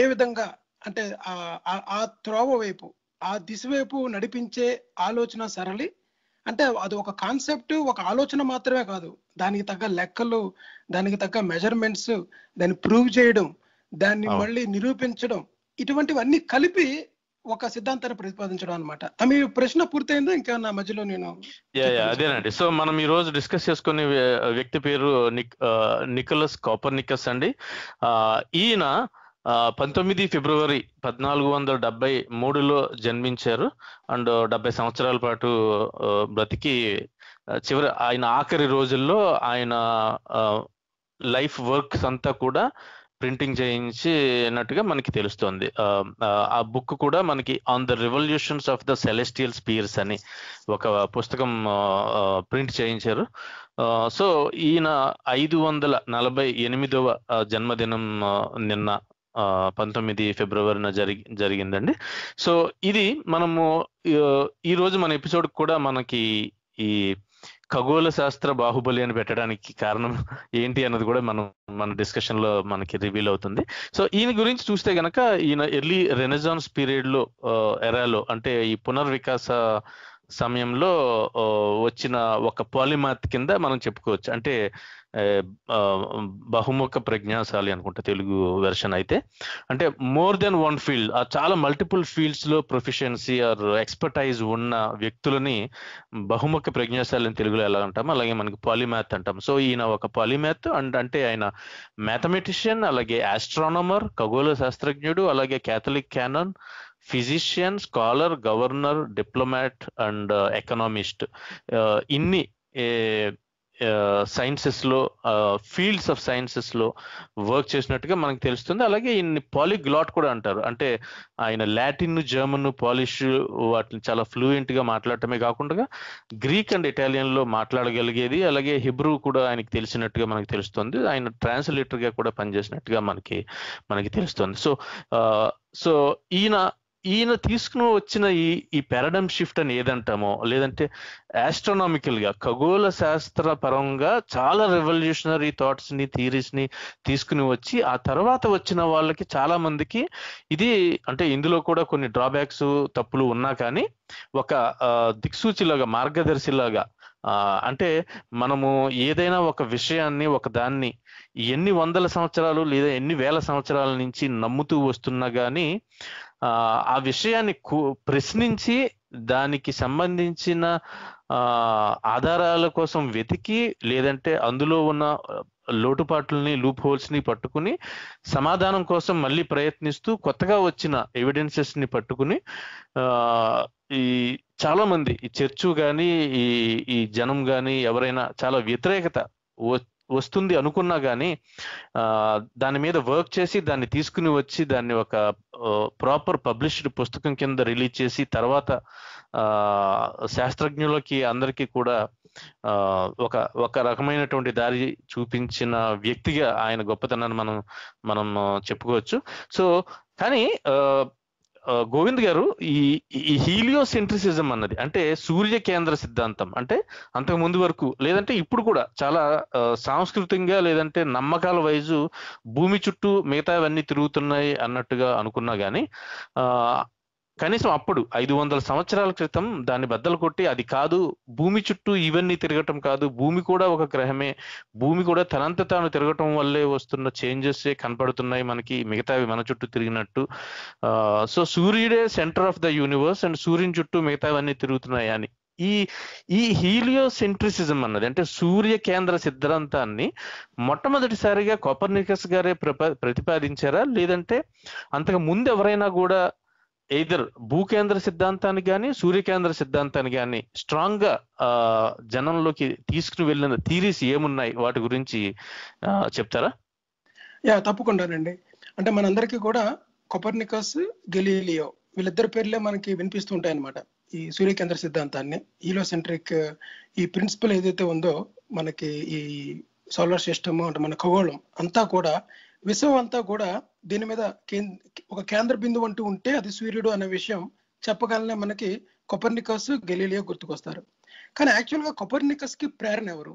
ఏ విధంగా అంటే ఆ త్రోవ వైపు, ఆ దిశ వైపు నడిపించే ఆలోచన సరళి. అంటే అది ఒక కాన్సెప్ట్, ఒక ఆలోచన మాత్రమే కాదు, దానికి తగ్గ లెక్కలు, దానికి తగ్గ మెజర్మెంట్స్, దాన్ని ప్రూవ్ చేయడం, దాన్ని మళ్ళీ నిరూపించడం, ఇటువంటివన్నీ కలిపి ఒక సిద్ధాంతాన్ని ప్రతిపాదించడం అనమాట. మీ ప్రశ్న పూర్తయిందో ఇంకేమన్నా మధ్యలో నేను? అదేనండి. సో మనం ఈ రోజు డిస్కస్ చేసుకునే వ్యక్తి పేరు నికోలస్ కోపర్నికస్ అండి. ఈయన పంతొమ్మిది ఫిబ్రవరి పద్నాలుగు వందల డెబ్బై మూడులో జన్మించారు అండ్ డెబ్బై సంవత్సరాల పాటు బ్రతికి చివరి ఆయన ఆఖరి రోజుల్లో ఆయన లైఫ్ వర్క్స్ అంతా కూడా ప్రింటింగ్ చేయించినట్టుగా మనకి తెలుస్తుంది. ఆ బుక్ కూడా మనకి on the revolutions of the celestial spheres అని ఒక పుస్తకం ప్రింట్ చేయించారు. సో ఈయన ఐదు వందల నలభై ఎనిమిదవ జన్మదినం నిన్న పంతొమ్మిది ఫిబ్రవరిన జరిగి జరిగిందండి. సో ఇది మనము ఈరోజు మన ఎపిసోడ్ కూడా మనకి ఈ ఖగోళ శాస్త్ర బాహుబలి అని పెట్టడానికి కారణం ఏంటి అన్నది కూడా మనం మన డిస్కషన్ లో మనకి రివీల్ అవుతుంది. సో ఈయన గురించి చూస్తే గనక ఈయన ఎర్లీ రెనెసాన్స్ పీరియడ్ లో ఎరాలో అంటే ఈ పునర్వికాస సమయంలో వచ్చిన ఒక పాలిమాత్ కింద మనం చెప్పుకోవచ్చు. అంటే బహుముఖ ప్రజ్ఞాశాలి అనుకుంటా తెలుగు వెర్షన్ అయితే. అంటే మోర్ దెన్ వన్ ఫీల్డ్, చాలా మల్టిపుల్ ఫీల్డ్స్ లో ప్రొఫిషియన్సీ ఆర్ ఎక్స్పర్టైజ్ ఉన్న వ్యక్తులని బహుముఖ ప్రజ్ఞాశాలి అని తెలుగులో ఎలా అంటాం, అలాగే మనకి పాలిమాత్ అంటాం. సో ఈయన ఒక పాలిమాత్ అండ్ అంటే ఆయన మ్యాథమెటిషియన్, అలాగే ఆస్ట్రానమర్, ఖగోళ శాస్త్రజ్ఞుడు, అలాగే Catholic canon, physician, scholar, governor, diplomat and economist. ఇన్ని సైన్సెస్ లో, ఫీల్డ్స్ ఆఫ్ సైన్సెస్ లో వర్క్ చేసినట్టుగా మనకు తెలుస్తుంది. అలాగే ఇన్ని పాలిగ్లాట్ కూడా అంటారు. అంటే ఆయన లాటిన్, జర్మన్, పాలిష్ వాటిని చాలా ఫ్లూయెంట్ గా మాట్లాడటమే కాకుండా గ్రీక్ అండ్ ఇటాలియన్ లో మాట్లాడగలిగేది, అలాగే హిబ్రూ కూడా ఆయనకి తెలిసినట్టుగా మనకు తెలుస్తుంది. ఆయన ట్రాన్స్లేటర్ గా కూడా పనిచేసినట్టుగా మనకి మనకి తెలుస్తుంది. సో సో ఈయన ఈయన తీసుకుని వచ్చిన ఈ ఈ పారాడైమ్ షిఫ్ట్ అని ఏదంటామో, లేదంటే ఆస్ట్రానామికల్ గా ఖగోళ శాస్త్ర పరంగా చాలా రెవల్యూషనరీ థాట్స్ ని, థియరీస్ ని తీసుకుని వచ్చి ఆ తర్వాత వచ్చిన వాళ్ళకి చాలా మందికి ఇది అంటే ఇందులో కూడా కొన్ని డ్రాబ్యాక్స్, తప్పులు ఉన్నా కానీ ఒక దిక్సూచిలాగా, మార్గదర్శిలాగా, అంటే మనము ఏదైనా ఒక విషయాన్ని, ఒక దాన్ని ఎన్ని వందల సంవత్సరాలు లేదా ఎన్ని వేల సంవత్సరాల నుంచి నమ్ముతూ వస్తున్నా కానీ ఆ విషయాన్ని ప్రశ్నించి దానికి సంబంధించిన ఆధారాల కోసం వెతికి, లేదంటే అందులో ఉన్న లోటుపాట్లని, లూప్ హోల్స్ ని పట్టుకుని సమాధానం కోసం మళ్ళీ ప్రయత్నిస్తూ కొత్తగా వచ్చిన ఎవిడెన్సెస్ ని పట్టుకుని ఈ చాలా మంది, ఈ చర్చు కానీ ఈ ఈ జనం కానీ ఎవరైనా చాలా వ్యతిరేకత వస్తుంది అనుకున్నా కానీ ఆ దాని మీద వర్క్ చేసి దాన్ని తీసుకుని వచ్చి దాన్ని ఒక ప్రాపర్ పబ్లిష్డ్ పుస్తకం కింద రిలీజ్ చేసి తర్వాత ఆ శాస్త్రజ్ఞులకి అందరికీ కూడా ఆ ఒక ఒక రకమైనటువంటి దారి చూపించిన వ్యక్తిగా ఆయన గొప్పతనాన్ని మనం మనం చెప్పుకోవచ్చు. సో కానీ ఆ గోవింద్ గారు ఈ ఈ హీలియోసెంట్రిసిజం అన్నది అంటే సూర్య కేంద్ర సిద్ధాంతం, అంటే అంతకు ముందు వరకు లేదంటే ఇప్పుడు కూడా చాలా సాంస్కృతికంగా లేదంటే నమ్మకాల వైజు భూమి చుట్టూ మిగతావన్నీ తిరుగుతున్నాయి అన్నట్టుగా అనుకున్నా కానీ ఆ కనీసం అప్పుడు ఐదు వందల సంవత్సరాల క్రితం దాన్ని బద్దలు కొట్టి అది కాదు, భూమి చుట్టూ ఇవన్నీ తిరగటం కాదు, భూమి కూడా ఒక గ్రహమే, భూమి కూడా తనంత తాను తిరగటం వల్లే వస్తున్న చేంజెస్ కనపడుతున్నాయి మనకి, మిగతావి మన చుట్టూ తిరిగినట్టు, ఆ సో సూర్యుడే centre of the universe and సూర్యుని చుట్టూ మిగతావన్నీ తిరుగుతున్నాయి అని ఈ ఈ హీలియోసెంట్రిసిజం అన్నది అంటే సూర్య కేంద్ర సిద్ధాంతాన్ని మొట్టమొదటిసారిగా కోపర్నికస్ గారే ప్రతిపాదించారా లేదంటే అంతకు ముందు ఎవరైనా కూడా ఎయిదర్ భూకేంద్ర సిద్ధాంతానికి కానీ సూర్యకేంద్ర సిద్ధాంతానికి కానీ స్ట్రాంగ్ గా ఆ జనంలోకి తీసుకుని వెళ్ళిన థీరీస్ ఏమున్నాయి వాటి గురించి చెప్తారా? యా తప్పకుండానండి. అంటే మనందరికీ కూడా కోపర్నికస్, గెలీలియో వీళ్ళిద్దరి పేర్లే మనకి వినిపిస్తూ ఉంటాయి అనమాట. ఈ సూర్యకేంద్ర సిద్ధాంతాన్ని హీలియోసెంట్రిక్ ఈ ప్రిన్సిపల్ ఏదైతే ఉందో మనకి ఈ సోలార్ సిస్టమ్ అంటే మన ఖగోళం అంతా కూడా విశ్వం అంతా కూడా దీని మీద ఒక కేంద్ర బిందువు అంటూ ఉంటే అది సూర్యుడు అనే విషయం చెప్పగలనే మనకి కోపర్నికస్, గెలీలియో గుర్తుకొస్తారు. కానీ యాక్చువల్గా కోపర్నికస్ కి ప్రేరణ ఎవరు,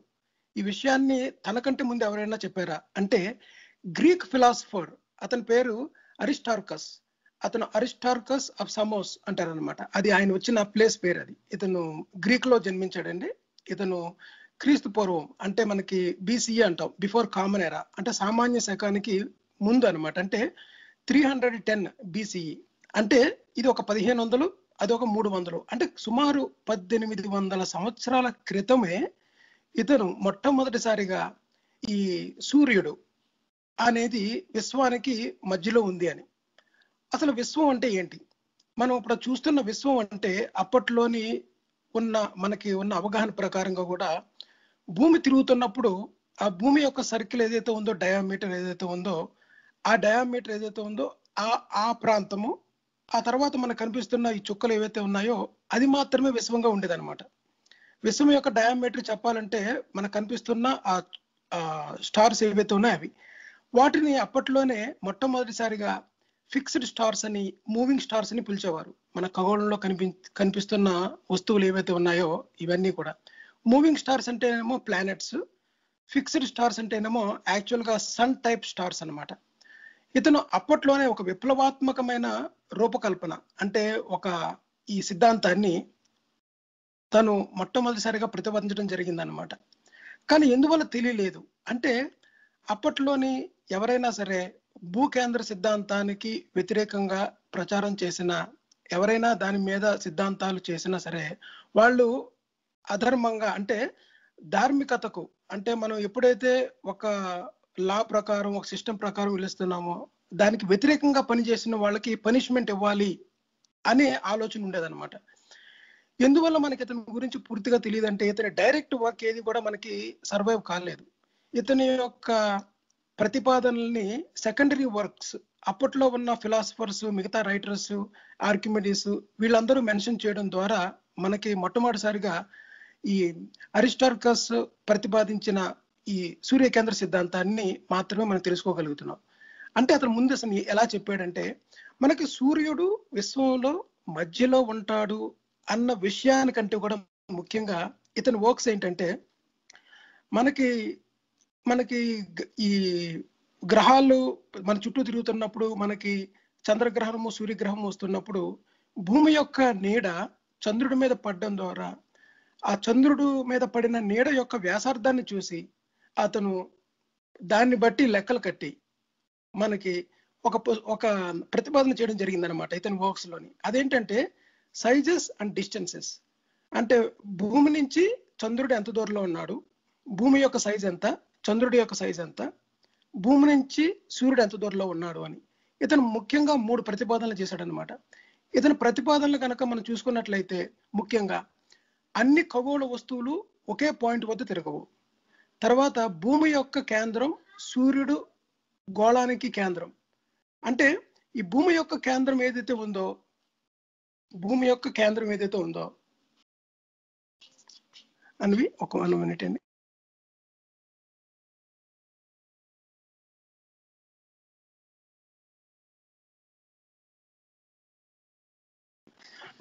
ఈ విషయాన్ని తనకంటే ముందు ఎవరైనా చెప్పారా అంటే గ్రీక్ ఫిలాసఫర్, అతని పేరు అరిస్టార్కస్, అతను అరిస్టార్కస్ ఆఫ్ సమోస్ అంటారనమాట. అది ఆయన వచ్చిన ప్లేస్ పేరు, అది ఇతను గ్రీక్ లో జన్మించాడండి. ఇతను క్రీస్తు పూర్వం అంటే మనకి బీసీఏ అంటాం, బిఫోర్ కామన్ ఎరా అంటే సామాన్య శకానికి ముందు అనమాట. అంటే త్రీ హండ్రెడ్ టెన్ బీసీఈ అంటే ఇది ఒక పదిహేను వందలు అదొక మూడు వందలు అంటే సుమారు పద్దెనిమిది వందల సంవత్సరాల క్రితమే ఇతను మొట్టమొదటిసారిగా ఈ సూర్యుడు అనేది విశ్వానికి మధ్యలో ఉంది అని. అసలు విశ్వం అంటే ఏంటి, మనం ఇప్పుడు చూస్తున్న విశ్వం అంటే అప్పట్లోని ఉన్న మనకి ఉన్న అవగాహన ప్రకారంగా కూడా భూమి తిరుగుతున్నప్పుడు ఆ భూమి యొక్క సర్కిల్ ఏదైతే ఉందో, డయామీటర్ ఏదైతే ఉందో, ఆ డయామీటర్ ఏదైతే ఉందో ఆ ఆ ప్రాంతము, ఆ తర్వాత మనకు కనిపిస్తున్న ఈ చుక్కలు ఏవైతే ఉన్నాయో అది మాత్రమే విశ్వంగా ఉండేదన్నమాట. విశ్వం యొక్క డయామీటర్ చెప్పాలంటే మనకు కనిపిస్తున్న ఆ స్టార్స్ ఏవైతే ఉన్నాయో అవి, వాటిని అప్పట్లోనే మొట్టమొదటిసారిగా ఫిక్స్డ్ స్టార్స్ అని, మూవింగ్ స్టార్స్ అని పిలిచేవారు. మన ఖగోళంలో కనిపి కనిపిస్తున్న వస్తువులు ఏవైతే ఉన్నాయో ఇవన్నీ కూడా మూవింగ్ స్టార్స్ అంటేనేమో ప్లానెట్స్, ఫిక్స్డ్ స్టార్స్ అంటేనేమో యాక్చువల్గా సన్ టైప్ స్టార్స్ అనమాట. ఇతను అప్పట్లోనే ఒక విప్లవాత్మకమైన రూపకల్పన అంటే ఒక ఈ సిద్ధాంతాన్ని తను మొట్టమొదటిసారిగా ప్రతిపాదించడం జరిగిందనమాట. కానీ ఎందువల్ల తెలియలేదు అంటే అప్పట్లోని ఎవరైనా సరే భూకేంద్ర సిద్ధాంతానికి వ్యతిరేకంగా ప్రచారం చేసిన ఎవరైనా దాని మీద సిద్ధాంతాలు చేసినా సరే వాళ్ళు అధర్మంగా అంటే ధార్మికతకు అంటే మనం ఎప్పుడైతే ఒక లా ప్రకారం ఒక సిస్టమ్ ప్రకారం వెలుస్తున్నామో దానికి వ్యతిరేకంగా పనిచేసిన వాళ్ళకి పనిష్మెంట్ ఇవ్వాలి అనే ఆలోచన ఉండేదన్నమాట. ఎందువల్ల మనకి ఇతని గురించి పూర్తిగా తెలియదంటే ఇతని డైరెక్ట్ వర్క్ ఏది కూడా మనకి సర్వైవ్ కాలేదు. ఇతని యొక్క ప్రతిపాదనల్ని సెకండరీ వర్క్స్ అప్పట్లో ఉన్న ఫిలాసఫర్స్, మిగతా రైటర్స్, ఆర్కిమెడీస్ వీళ్ళందరూ మెన్షన్ చేయడం ద్వారా మనకి మొట్టమొదటిసారిగా ఈ అరిస్టార్కస్ ప్రతిపాదించిన ఈ సూర్యకేంద్ర సిద్ధాంతాన్ని మాత్రమే మనం తెలుసుకోగలుగుతున్నాం. అంటే అతను ముందు అసలు ఎలా చెప్పాడంటే మనకి సూర్యుడు విశ్వంలో మధ్యలో ఉంటాడు అన్న విషయానికంటే కూడా ముఖ్యంగా ఇతని వర్క్స్ ఏంటంటే మనకి మనకి ఈ గ్రహాలు మన చుట్టూ తిరుగుతున్నప్పుడు మనకి చంద్రగ్రహణము, సూర్యగ్రహణం వస్తున్నప్పుడు భూమి యొక్క నీడ చంద్రుడి మీద పడడం ద్వారా ఆ చంద్రుడు మీద పడిన నీడ యొక్క వ్యాసార్థాన్ని చూసి అతను దాన్ని బట్టి లెక్కలు కట్టి మనకి ఒక ఒక ప్రతిపాదన చేయడం జరిగిందనమాట ఇతని వర్క్స్లోని. అదేంటంటే సైజెస్ అండ్ డిస్టెన్సెస్ అంటే భూమి నుంచి చంద్రుడు ఎంత దూరంలో ఉన్నాడు, భూమి యొక్క సైజ్ ఎంత, చంద్రుడి యొక్క సైజ్ ఎంత, భూమి నుంచి సూర్యుడు ఎంత దూరంలో ఉన్నాడు అని ఇతను ముఖ్యంగా మూడు ప్రతిపాదనలు చేశాడనమాట. ఇతని ప్రతిపాదనలు కనుక మనం చూసుకున్నట్లయితే ముఖ్యంగా అన్ని ఖగోళ వస్తువులు ఒకే పాయింట్ వద్ద తిరగవు, తర్వాత భూమి యొక్క కేంద్రం సూర్యుడు గోళానికి కేంద్రం, అంటే ఈ భూమి యొక్క కేంద్రం ఏదైతే ఉందో భూమి యొక్క కేంద్రం ఏదైతే ఉందో అనివి ఒక వన్ మినిట్ అండి.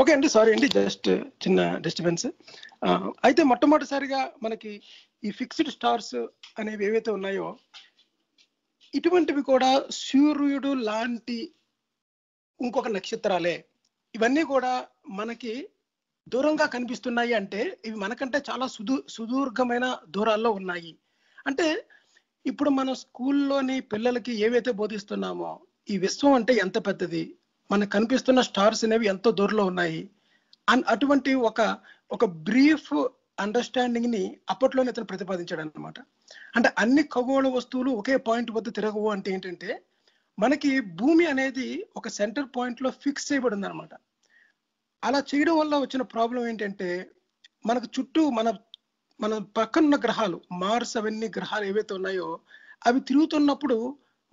ఓకే అండి, సారీ అండి, జస్ట్ చిన్న డిస్టర్బెన్స్. అయితే మొట్టమొదటిసారిగా మనకి ఈ ఫిక్స్డ్ స్టార్స్ అనేవి ఏవైతే ఉన్నాయో ఇటువంటివి కూడా సూర్యుడు లాంటి ఇంకొక నక్షత్రాలే. ఇవన్నీ కూడా మనకి దూరంగా కనిపిస్తున్నాయి అంటే ఇవి మనకంటే చాలా సుదూ సుదీర్ఘమైన దూరాల్లో ఉన్నాయి. అంటే ఇప్పుడు మన స్కూల్లోని పిల్లలకి ఏవైతే బోధిస్తున్నామో ఈ విశ్వం అంటే ఎంత పెద్దది, మనకు కనిపిస్తున్న స్టార్స్ అనేవి ఎంతో దూరంలో ఉన్నాయి అండ్ అటువంటి ఒక ఒక బ్రీఫ్ అండర్స్టాండింగ్ని అప్పట్లోనే అతను ప్రతిపాదించాడు అనమాట. అంటే అన్ని ఖగోళ వస్తువులు ఒకే పాయింట్ వద్ద తిరగవు అంటే ఏంటంటే మనకి భూమి అనేది ఒక సెంటర్ పాయింట్లో ఫిక్స్ చేయబడింది అనమాట. అలా చేయడం వల్ల వచ్చిన ప్రాబ్లం ఏంటంటే మనకు చుట్టూ మన మన పక్కనున్న గ్రహాలు మార్స్ అవన్నీ గ్రహాలు ఏవైతే ఉన్నాయో అవి తిరుగుతున్నప్పుడు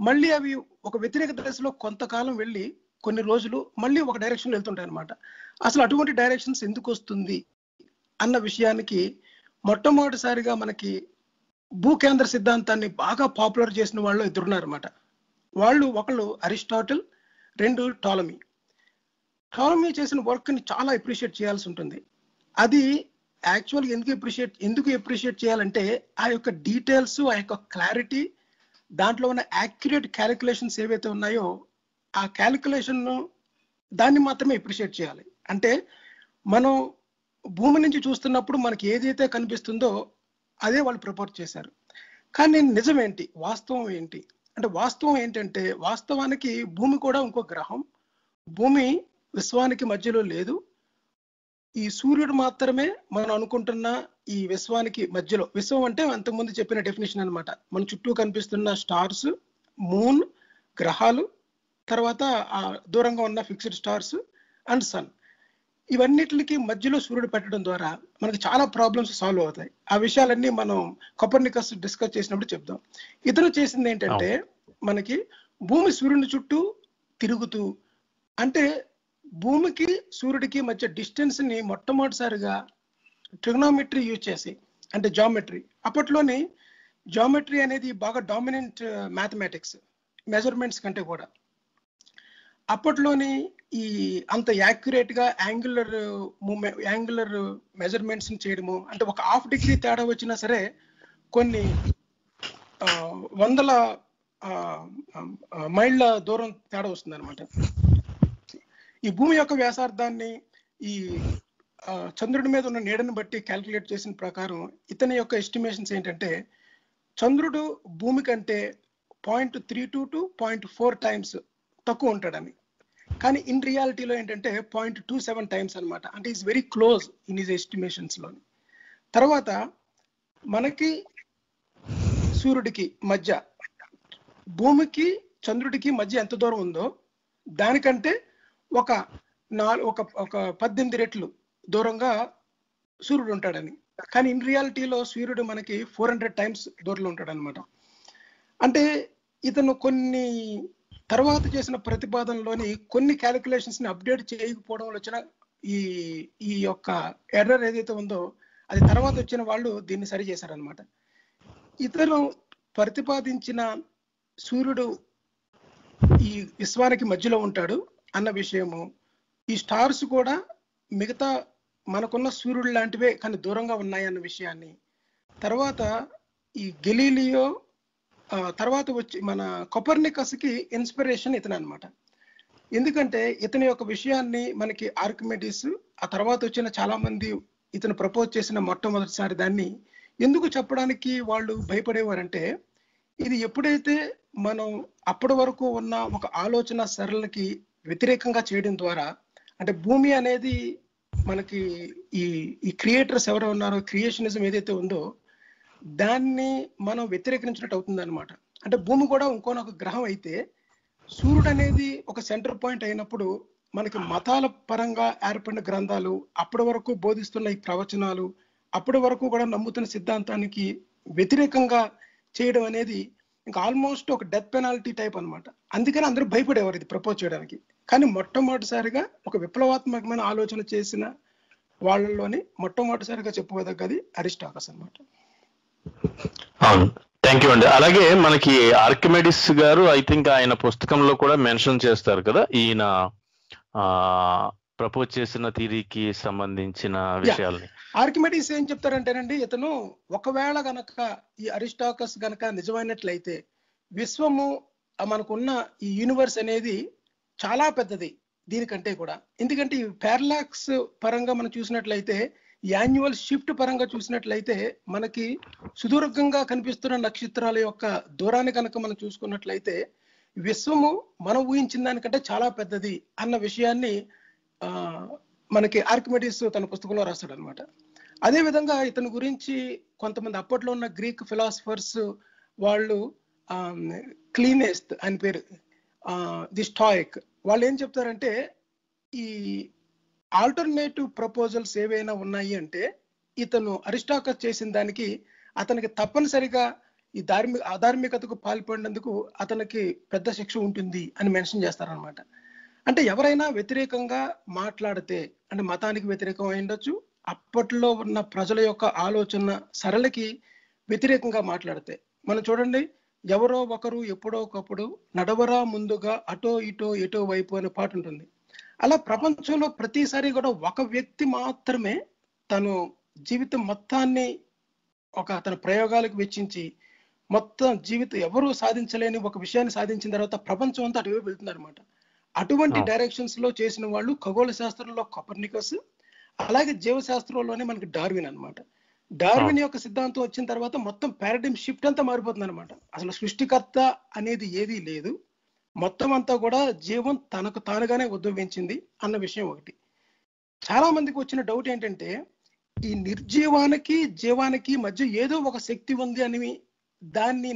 మళ్ళీ అవి ఒక వ్యతిరేక దశలో కొంతకాలం వెళ్ళి కొన్ని రోజులు మళ్ళీ ఒక డైరెక్షన్లో వెళ్తుంటాయి అనమాట. అసలు అటువంటి డైరెక్షన్స్ ఎందుకు వస్తుంది అన్న విషయానికి మొట్టమొదటిసారిగా మనకి భూకేంద్ర సిద్ధాంతాన్ని బాగా పాపులర్ చేసిన వాళ్ళు ఇద్దరున్నారన్నమాట. వాళ్ళు ఒకళ్ళు అరిస్టాటిల్, రెండు టోలమీ. టోలమీ చేసిన వర్క్ని చాలా అప్రిషియేట్ చేయాల్సి ఉంటుంది. అది యాక్చువల్గా ఎందుకు అప్రిషియేట్ ఎందుకు అప్రిషియేట్ చేయాలంటే ఆ యొక్క డీటెయిల్స్, ఆ యొక్క క్లారిటీ, దాంట్లో ఉన్న యాక్యురేట్ క్యాలిక్యులేషన్స్ ఏవైతే ఉన్నాయో ఆ క్యాలిక్యులేషన్ను దాన్ని మాత్రమే అప్రిషియేట్ చేయాలి. అంటే మనం భూమి నుంచి చూస్తున్నప్పుడు మనకి ఏదైతే కనిపిస్తుందో అదే వాళ్ళు ప్రపోజ్ చేశారు. కానీ నిజం ఏంటి, వాస్తవం ఏంటి అంటే వాస్తవం ఏంటంటే వాస్తవానికి భూమి కూడా ఇంకో గ్రహం. భూమి విశ్వానికి మధ్యలో లేదు, ఈ సూర్యుడు మాత్రమే మనం అనుకుంటున్న ఈ విశ్వానికి మధ్యలో. విశ్వం అంటే అంతకుముందు చెప్పిన డెఫినేషన్ అనమాట. మన చుట్టూ కనిపిస్తున్న స్టార్స్, మూన్, గ్రహాలు, తర్వాత ఆ దూరంగా ఉన్న ఫిక్స్డ్ స్టార్స్ అండ్ సన్, ఇవన్నిటికి మధ్యలో సూర్యుడు పెట్టడం ద్వారా మనకి చాలా ప్రాబ్లమ్స్ సాల్వ్ అవుతాయి. ఆ విషయాలన్నీ మనం కోపర్నికస్ డిస్కస్ చేసినప్పుడు చెప్దాం. ఇతను చేసింది ఏంటంటే మనకి భూమి సూర్యుని చుట్టూ తిరుగుతూ, అంటే భూమికి సూర్యుడికి మధ్య డిస్టెన్స్ని మొట్టమొదటిసారిగా ట్రిగ్నోమెట్రీ యూజ్ చేసి, అంటే జామెట్రీ. అప్పట్లోని జామెట్రీ అనేది బాగా డామినెంట్ మ్యాథమెటిక్స్ మెజర్మెంట్స్ కంటే కూడా. అప్పట్లోని ఈ అంత యాక్యురేట్గా యాంగులర్ మూమెంట్ యాంగులర్ మెజర్మెంట్స్ని చేయడము, అంటే ఒక హాఫ్ డిగ్రీ తేడా వచ్చినా సరే కొన్ని వందల మైళ్ళ దూరం తేడా వస్తుంది అనమాట. ఈ భూమి యొక్క వ్యాసార్థాన్ని ఈ చంద్రుడి మీద ఉన్న నీడను బట్టి క్యాల్కులేట్ చేసిన ప్రకారం ఇతని యొక్క ఎస్టిమేషన్స్ ఏంటంటే చంద్రుడు భూమి కంటే point three two to point four times తక్కువ ఉంటాడని. కానీ ఇన్ రియాలిటీలో ఏంటంటే పాయింట్ టూ సెవెన్ టైమ్స్ అనమాట. అంటే is very close in is ఎస్టిమేషన్స్లో. తర్వాత మనకి సూర్యుడికి మధ్య, భూమికి చంద్రుడికి మధ్య ఎంత దూరం ఉందో దానికంటే ఒక నాలుగు ఒక ఒక పద్దెనిమిది రెట్లు దూరంగా సూర్యుడు ఉంటాడని. కానీ ఇన్ రియాలిటీలో సూర్యుడు మనకి ఫోర్ హండ్రెడ్ టైమ్స్ దూరంలో ఉంటాడు అనమాట. అంటే ఇతను కొన్ని తర్వాత చేసిన ప్రతిపాదనలోని కొన్ని క్యాలిక్యులేషన్స్ని అప్డేట్ చేయకపోవడంలో వచ్చిన ఈ ఈ యొక్క ఎర్రర్ ఏదైతే ఉందో అది తర్వాత వచ్చిన వాళ్ళు దీన్ని సరి చేశారనమాట. ఇతను ప్రతిపాదించిన సూర్యుడు ఈ విశ్వానికి మధ్యలో ఉంటాడు అన్న విషయము, ఈ స్టార్స్ కూడా మిగతా మనకున్న సూర్యుడు లాంటివే కానీ దూరంగా ఉన్నాయి అన్న విషయాన్ని, తర్వాత ఈ గెలీలియో, తర్వాత వచ్చి మన కోపర్నికస్కి ఇన్స్పిరేషన్ ఇతను అనమాట. ఎందుకంటే ఇతని యొక్క విషయాన్ని మనకి ఆర్కిమెడీస్, ఆ తర్వాత వచ్చిన చాలామంది ఇతను ప్రపోజ్ చేసిన మొట్టమొదటిసారి దాన్ని ఎందుకు చెప్పడానికి వాళ్ళు భయపడేవారంటే ఇది ఎప్పుడైతే మనం అప్పటి వరకు ఉన్న ఒక ఆలోచన సరళికి వ్యతిరేకంగా చేయడం ద్వారా, అంటే భూమి అనేది మనకి ఈ ఈ క్రియేటర్స్ ఎవరు ఉన్నారో క్రియేషనిజం ఏదైతే ఉందో దాన్ని మనం వ్యతిరేకించినట్టు అవుతుంది అనమాట. అంటే భూమి కూడా ఇంకొక గ్రహం అయితే సూర్యుడు అనేది ఒక సెంటర్ పాయింట్ అయినప్పుడు మనకి మతాల పరంగా ఏర్పడిన గ్రంథాలు, అప్పటి వరకు బోధిస్తున్న ఈ ప్రవచనాలు, అప్పటి వరకు కూడా నమ్ముతున్న సిద్ధాంతానికి వ్యతిరేకంగా చేయడం అనేది ఇంకా ఆల్మోస్ట్ ఒక డెత్ పెనాల్టీ టైప్ అనమాట. అందుకని అందరూ భయపడేవారు ఇది ప్రపోజ్ చేయడానికి. కానీ మొట్టమొదటిసారిగా ఒక విప్లవాత్మకమైన ఆలోచన చేసిన వాళ్ళలోని మొట్టమొదటిసారిగా చెప్పుకోదగ్గది అరిస్టాకస్ అనమాట. అవును, థ్యాంక్ యూ అండి. అలాగే మనకి ఆర్కిమెడిస్ గారు ఐ థింక్ ఆయన పుస్తకంలో కూడా మెన్షన్ చేస్తారు కదా, ఈయన ప్రపోజ్ చేసిన థియరీకి సంబంధించిన విషయాల్ని ఆర్కిమెడీస్ ఏం చెప్తారంటేనండి, ఇతను ఒకవేళ గనక ఈ అరిస్టాకస్ గనక నిజమైనట్లయితే విశ్వము మనకున్న ఈ యూనివర్స్ అనేది చాలా పెద్దది దీనికంటే కూడా. ఎందుకంటే ఈ పారలాక్స్ పరంగా మనం చూసినట్లయితే, యాన్యువల్ షిఫ్ట్ పరంగా చూసినట్లయితే మనకి సుదూరంగా కనిపిస్తున్న నక్షత్రాల యొక్క దూరాన్ని కనుక మనం చూసుకున్నట్లయితే విశ్వము మనం ఊహించిన దానికంటే చాలా పెద్దది అన్న విషయాన్ని మనకి ఆర్కిమెడీస్ తన పుస్తకంలో రాస్తాడు అనమాట. అదేవిధంగా ఇతని గురించి కొంతమంది అప్పట్లో ఉన్న గ్రీక్ ఫిలాసఫర్స్ వాళ్ళు క్లీనెస్ట్ అని పేరు ది స్టాయిక్ వాళ్ళు ఏం చెప్తారంటే ఈ ఆల్టర్నేటివ్ ప్రపోజల్స్ ఏవైనా ఉన్నాయి అంటే ఇతను అరిస్టాకస్ చేసిన దానికి అతనికి తప్పనిసరిగా ఈ ధార్మిక అధార్మికతకు పాల్పడినందుకు అతనికి పెద్ద శిక్ష ఉంటుంది అని మెన్షన్ చేస్తారనమాట. అంటే ఎవరైనా వ్యతిరేకంగా మాట్లాడితే, అంటే మతానికి వ్యతిరేకం అయి ఉండొచ్చు, అప్పట్లో ఉన్న ప్రజల యొక్క ఆలోచన సరళికి వ్యతిరేకంగా మాట్లాడితే మనం చూడండి, ఎవరో ఒకరు ఎప్పుడో ఒకప్పుడు నడవరా ముందుగా అటో ఇటో ఎటో వైపు అనే పాట ఉంటుంది. అలా ప్రపంచంలో ప్రతిసారి కూడా ఒక వ్యక్తి మాత్రమే తను జీవితం మొత్తాన్ని ఒక తన ప్రయోగాలకు వెచ్చించి మొత్తం జీవితం ఎవరు సాధించలేని ఒక విషయాన్ని సాధించిన తర్వాత ప్రపంచం అంతా అటువైపు వెళ్తుందనమాట. అటువంటి డైరెక్షన్స్ లో చేసిన వాళ్ళు ఖగోళ శాస్త్రంలో కోపర్నికస్, అలాగే జీవశాస్త్రంలోనే మనకి డార్విన్ అనమాట. డార్విన్ యొక్క సిద్ధాంతం వచ్చిన తర్వాత మొత్తం పారాడిమ్ షిఫ్ట్ అంతా మారిపోతుంది అనమాట. అసలు సృష్టికర్త అనేది ఏదీ లేదు, మొత్తం అంతా కూడా జీవం తనకు తానుగానే ఉద్భవించింది అన్న విషయం ఒకటి. చాలా మందికి వచ్చిన డౌట్ ఏంటంటే ఈ నిర్జీవానికి జీవానికి మధ్య ఏదో ఒక శక్తి ఉంది అని దాన్ని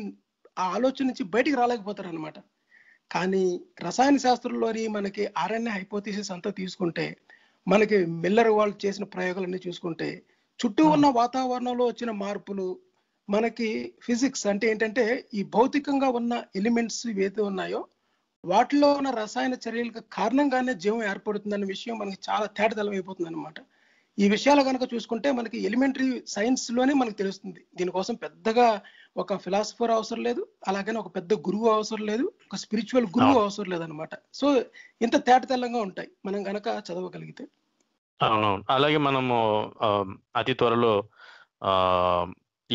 ఆ ఆలోచన నుంచి బయటికి రాలేకపోతారు అనమాట. కానీ రసాయన శాస్త్రంలోని మనకి ఆర్ఎన్ఏ హైపోథీసిస్ అంతా తీసుకుంటే, మనకి మిల్లర్ వాళ్ళు చేసిన ప్రయోగాలన్నీ చూసుకుంటే, చుట్టూ ఉన్న వాతావరణంలో వచ్చిన మార్పులు, మనకి ఫిజిక్స్ అంటే ఏంటంటే ఈ భౌతికంగా ఉన్న ఎలిమెంట్స్ ఏవైతే ఉన్నాయో వాటిలో ఉన్న రసాయన చర్యలకు కారణంగానే జీవం ఏర్పడుతుందన్న విషయం మనకి చాలా తేటతలం అయిపోతుంది అనమాట. ఈ విషయాలు కనుక చూసుకుంటే మనకి ఎలిమెంటరీ సైన్స్ లోనే మనకు తెలుస్తుంది. దీనికోసం పెద్దగా ఒక ఫిలాసఫర్ అవసరం లేదు, అలాగనే ఒక పెద్ద గురువు అవసరం లేదు, ఒక స్పిరిచువల్ గురువు అవసరం లేదనమాట. సో ఇంత తేటతెల్లంగా ఉంటాయి మనం కనుక చదవగలిగితే. అవునవును. అలాగే మనము అతి త్వరలో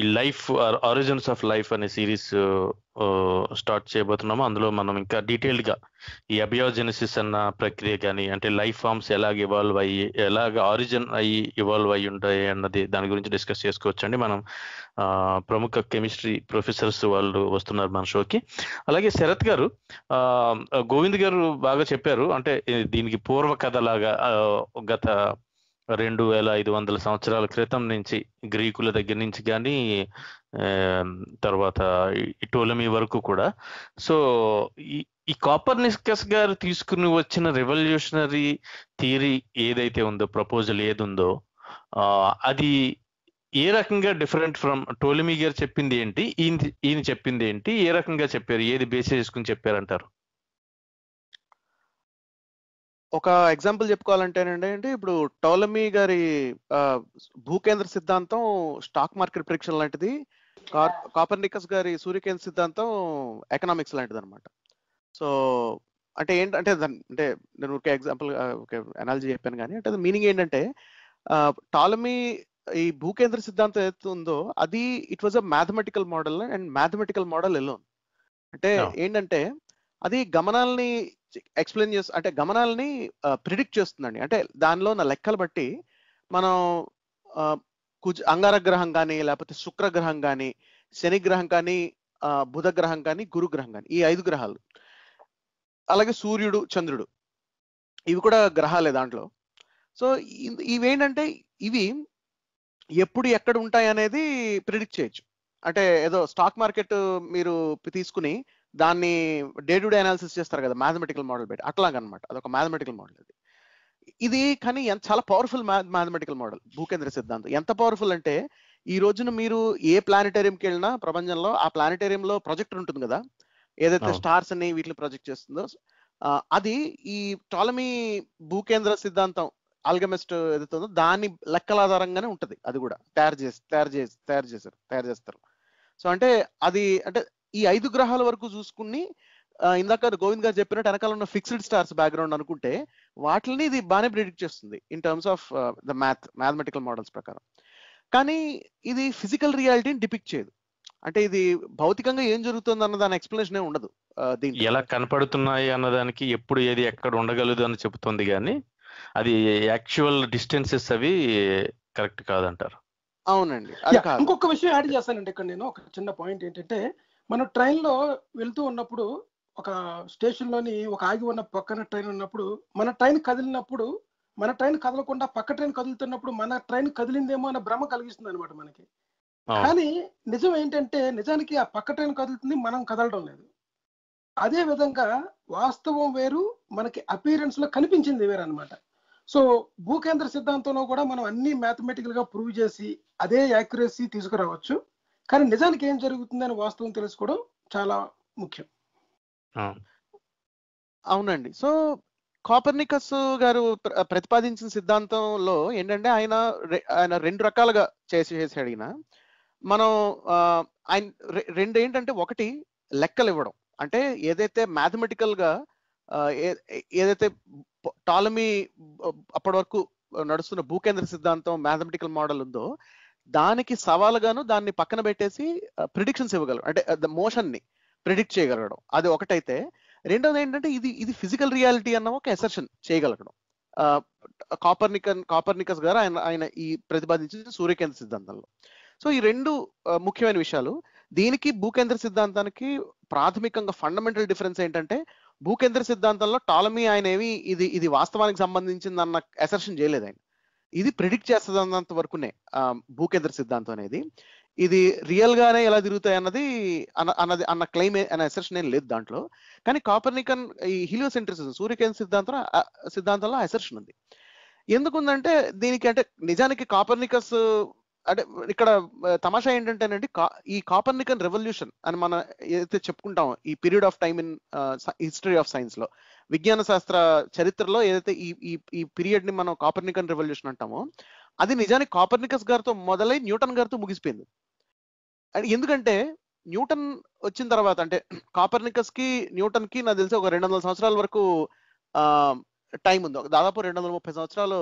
ఈ లైఫ్ ఆరిజిన్స్ ఆఫ్ లైఫ్ అనే సిరీస్ స్టార్ట్ చేయబోతున్నాము. అందులో మనం ఇంకా డీటెయిల్డ్గా ఈ అబయోజెనసిస్ అన్న ప్రక్రియ కానీ, అంటే లైఫ్ ఫామ్స్ ఎలాగ ఇవాల్వ్ అయ్యి ఎలాగ ఆరిజిన్ అయ్యి ఇవాల్వ్ అయ్యి ఉంటాయి అన్నది దాని గురించి డిస్కస్ చేసుకోవచ్చండి. మనం ప్రముఖ కెమిస్ట్రీ ప్రొఫెసర్స్ వాళ్ళు వస్తున్నారు మన షోకి. అలాగే శరత్ గారు, గోవింద్ గారు బాగా చెప్పారు, అంటే దీనికి పూర్వ కథలాగా గత రెండు వేల ఐదు వందల సంవత్సరాల క్రితం నుంచి గ్రీకుల దగ్గర నుంచి కానీ తర్వాత టోలమీ వరకు కూడా. సో ఈ కోపర్నికస్ గారు తీసుకుని వచ్చిన రెవల్యూషనరీ థియరీ ఏదైతే ఉందో, ప్రపోజల్ ఏదుందో, అది ఏ రకంగా డిఫరెంట్ ఫ్రమ్ టోలమీ గారు చెప్పింది ఏంటి, ఈయన ఈయన చెప్పింది ఏంటి, ఏ రకంగా చెప్పారు, ఏది బేస్ చేసుకుని చెప్పారంటారు? ఒక ఎగ్జాంపుల్ చెప్పుకోవాలంటేనండి, అంటే ఇప్పుడు టోలమీ గారి భూకేంద్ర సిద్ధాంతం స్టాక్ మార్కెట్ ప్రిడిక్షన్ లాంటిది, కోపర్నికస్ గారి సూర్యకేంద్ర సిద్ధాంతం ఎకనామిక్స్ లాంటిది అనమాట. సో అంటే ఏంటంటే అంటే నేను ఒక ఎగ్జాంపుల్ అనాలజీ చెప్పాను, కానీ అంటే మీనింగ్ ఏంటంటే టోలమీ ఈ భూకేంద్ర సిద్ధాంతం ఏదైతే ఉందో అది it was a mathematical model and mathematical model alone. అంటే ఏంటంటే అది గమనాలని ఎక్స్ప్లెయిన్ చేస్తు అంటే గమనాలని ప్రిడిక్ట్ చేస్తుందండి. అంటే దానిలో ఉన్న లెక్కలు బట్టి మనం కుజ అంగారగ్రహం కానీ, లేకపోతే శుక్రగ్రహం కానీ, శనిగ్రహం కానీ, బుధగ్రహం కానీ, గురుగ్రహం కానీ, ఈ ఐదు గ్రహాలు, అలాగే సూర్యుడు, చంద్రుడు, ఇవి కూడా గ్రహాలే దాంట్లో. సో ఇవేంటంటే ఇవి ఎప్పుడు ఎక్కడ ఉంటాయి అనేది ప్రిడిక్ట్ చేయొచ్చు. అంటే ఏదో స్టాక్ మార్కెట్ మీరు తీసుకుని దాన్ని డే టు డే అనాలిసిస్ చేస్తారు కదా మ్యాథమెటికల్ మోడల్ పెట్టి, అట్లాగనమాట. అదొక మ్యాథమెటికల్ మోడల్ అది ఇది కానీ ఎంత చాలా పవర్ఫుల్ మ్యాథమెటికల్ మోడల్ భూకేంద్ర సిద్ధాంతం. ఎంత పవర్ఫుల్ అంటే ఈ రోజున మీరు ఏ ప్లానిటేరియంకి వెళ్ళినా ప్రపంచంలో ఆ ప్లానిటేరియంలో ప్రొజెక్టర్ ఉంటుంది కదా, ఏదైతే స్టార్స్ అని వీటిని ప్రొజెక్ట్ చేస్తుందో, అది ఈ టోలమీ భూకేంద్ర సిద్ధాంతం ఆల్గమిస్ట్ ఏదైతే ఉందో దాని లెక్కల ఆధారంగానే ఉంటుంది. అది కూడా తయారు చేసి తయారు చేసి తయారు చేశారు తయారు చేస్తారు. సో అంటే అది అంటే ఈ ఐదు గ్రహాల వరకు చూసుకుని, ఇందాక గోవింద్ గారు చెప్పినట్టు వెనకాల ఉన్న ఫిక్స్డ్ స్టార్స్ బ్యాక్గ్రౌండ్ అనుకుంటే వాటిని ఇది బాగానే ప్రిడిక్ట్ చేస్తుంది in terms of the math mathematical models ప్రకారం. కానీ ఇది ఫిజికల్ రియాలిటీని డిపిక్ట్ చేయదు, అంటే ఇది భౌతికంగా ఏం జరుగుతుంది అన్న దాని ఎక్స్ప్లెనేషన్ ఏమి ఉండదు, దీనికి ఎలా కనపడుతున్నాయి అన్నదానికి ఎప్పుడు ఏది ఎక్కడ ఉండగలదు అని చెప్తుంది, కానీ అది యాక్చువల్ డిస్టెన్సెస్ అవి కరెక్ట్ కాదంటారు. అవునండి. ఇంకొక విషయం యాడ్ చేస్తానండి ఇక్కడ నేను, ఒక చిన్న పాయింట్ ఏంటంటే మనం ట్రైన్ లో వెళ్తూ ఉన్నప్పుడు ఒక స్టేషన్ లోని ఒక ఆగి ఉన్న పక్కన ట్రైన్ ఉన్నప్పుడు మన ట్రైన్ కదిలినప్పుడు మన ట్రైన్ కదలకుండా పక్క ట్రైన్ కదులుతున్నప్పుడు మన ట్రైన్ కదిలిందేమో అనే భ్రమ కలిగిస్తుంది అనమాట మనకి. కానీ నిజం ఏంటంటే నిజానికి ఆ పక్క ట్రైన్ కదులుతుంది, మనం కదలడం లేదు. అదే విధంగా వాస్తవం వేరు, మనకి అపీరెన్స్ లో కనిపించింది వేరు అనమాట. సో భూకేంద్ర సిద్ధాంతంలో కూడా మనం అన్ని మ్యాథమెటికల్ గా ప్రూవ్ చేసి అదే యాక్యురసీ తీసుకురావచ్చు, కానీ నిజానికి ఏం జరుగుతుంది అని వాస్తవం తెలుసుకోవడం చాలా ముఖ్యం. అవునండి. సో కోపర్నికస్ గారు ప్రతిపాదించిన సిద్ధాంతంలో ఏంటంటే ఆయన ఆయన రెండు రకాలుగా చేసి చేసి అడిగిన మనం ఆయన రెండు ఏంటంటే, ఒకటి లెక్కలు ఇవ్వడం, అంటే ఏదైతే మ్యాథమెటికల్ గా ఏదైతే టాలమీ అప్పటి వరకు నడుస్తున్న భూకేంద్ర సిద్ధాంతం మ్యాథమెటికల్ మోడల్ ఉందో దానికి సవాలుగాను దాన్ని పక్కన పెట్టేసి ప్రిడిక్షన్స్ ఇవ్వగలరు, అంటే మోషన్ ని ప్రిడిక్ట్ చేయగలగడం, అది ఒకటైతే. రెండోది ఏంటంటే ఇది ఇది ఫిజికల్ రియాలిటీ అన్న ఒక అసర్షన్ చేయగలగడం కాపర్నికన్ కాపర్నికస్ గారు ఆయన ఆయన ఈ ప్రతిపాదించిన సూర్యకేంద్ర సిద్ధాంతంలో. సో ఈ రెండు ముఖ్యమైన విషయాలు. దీనికి భూకేంద్ర సిద్ధాంతానికి ప్రాథమికంగా ఫండమెంటల్ డిఫరెన్స్ ఏంటంటే భూకేంద్ర సిద్ధాంతంలో టాలమీ ఆయన ఏమి ఇది ఇది వాస్తవానికి సంబంధించింది అన్న అసర్షన్ చేయలేదు ఆయన, ఇది ప్రిడిక్ట్ చేస్తుందన్నంత వరకునే భూకేంద్ర సిద్ధాంతం అనేది, ఇది రియల్ గానే ఎలా తిరుగుతాయి అన్నది అన్నది అన్న క్లెయిమ్ అనే అసర్షన్ ఏం లేదు దాంట్లో. కానీ కాపర్నికన్ ఈ హీలియోసెంట్రిసిజం సూర్యకేంద్ర సిద్ధాంతం సిద్ధాంతంలో అసర్షన్ ఉంది. ఎందుకుందంటే దీనికి అంటే నిజానికి కాపర్నికస్ అంటే ఇక్కడ తమాషా ఏంటంటేనండి, ఈ కాపర్నికన్ రెవల్యూషన్ అని మనం ఏదైతే చెప్పుకుంటాం ఈ period of time in history of science లో, విజ్ఞాన శాస్త్ర చరిత్రలో ఏదైతే ఈ ఈ పీరియడ్ ని మనం కాపర్నికన్ రెవల్యూషన్ అంటామో, అది నిజానికి కాపర్నికస్ గారితో మొదలై న్యూటన్ గారితో ముగిసిపోయింది. ఎందుకంటే న్యూటన్ వచ్చిన తర్వాత అంటే కాపర్నికస్ కి న్యూటన్ కి నాకు తెలిసి ఒక రెండు వందల సంవత్సరాల వరకు ఆ టైం ఉంది, దాదాపు రెండు వందల ముప్పై సంవత్సరాలు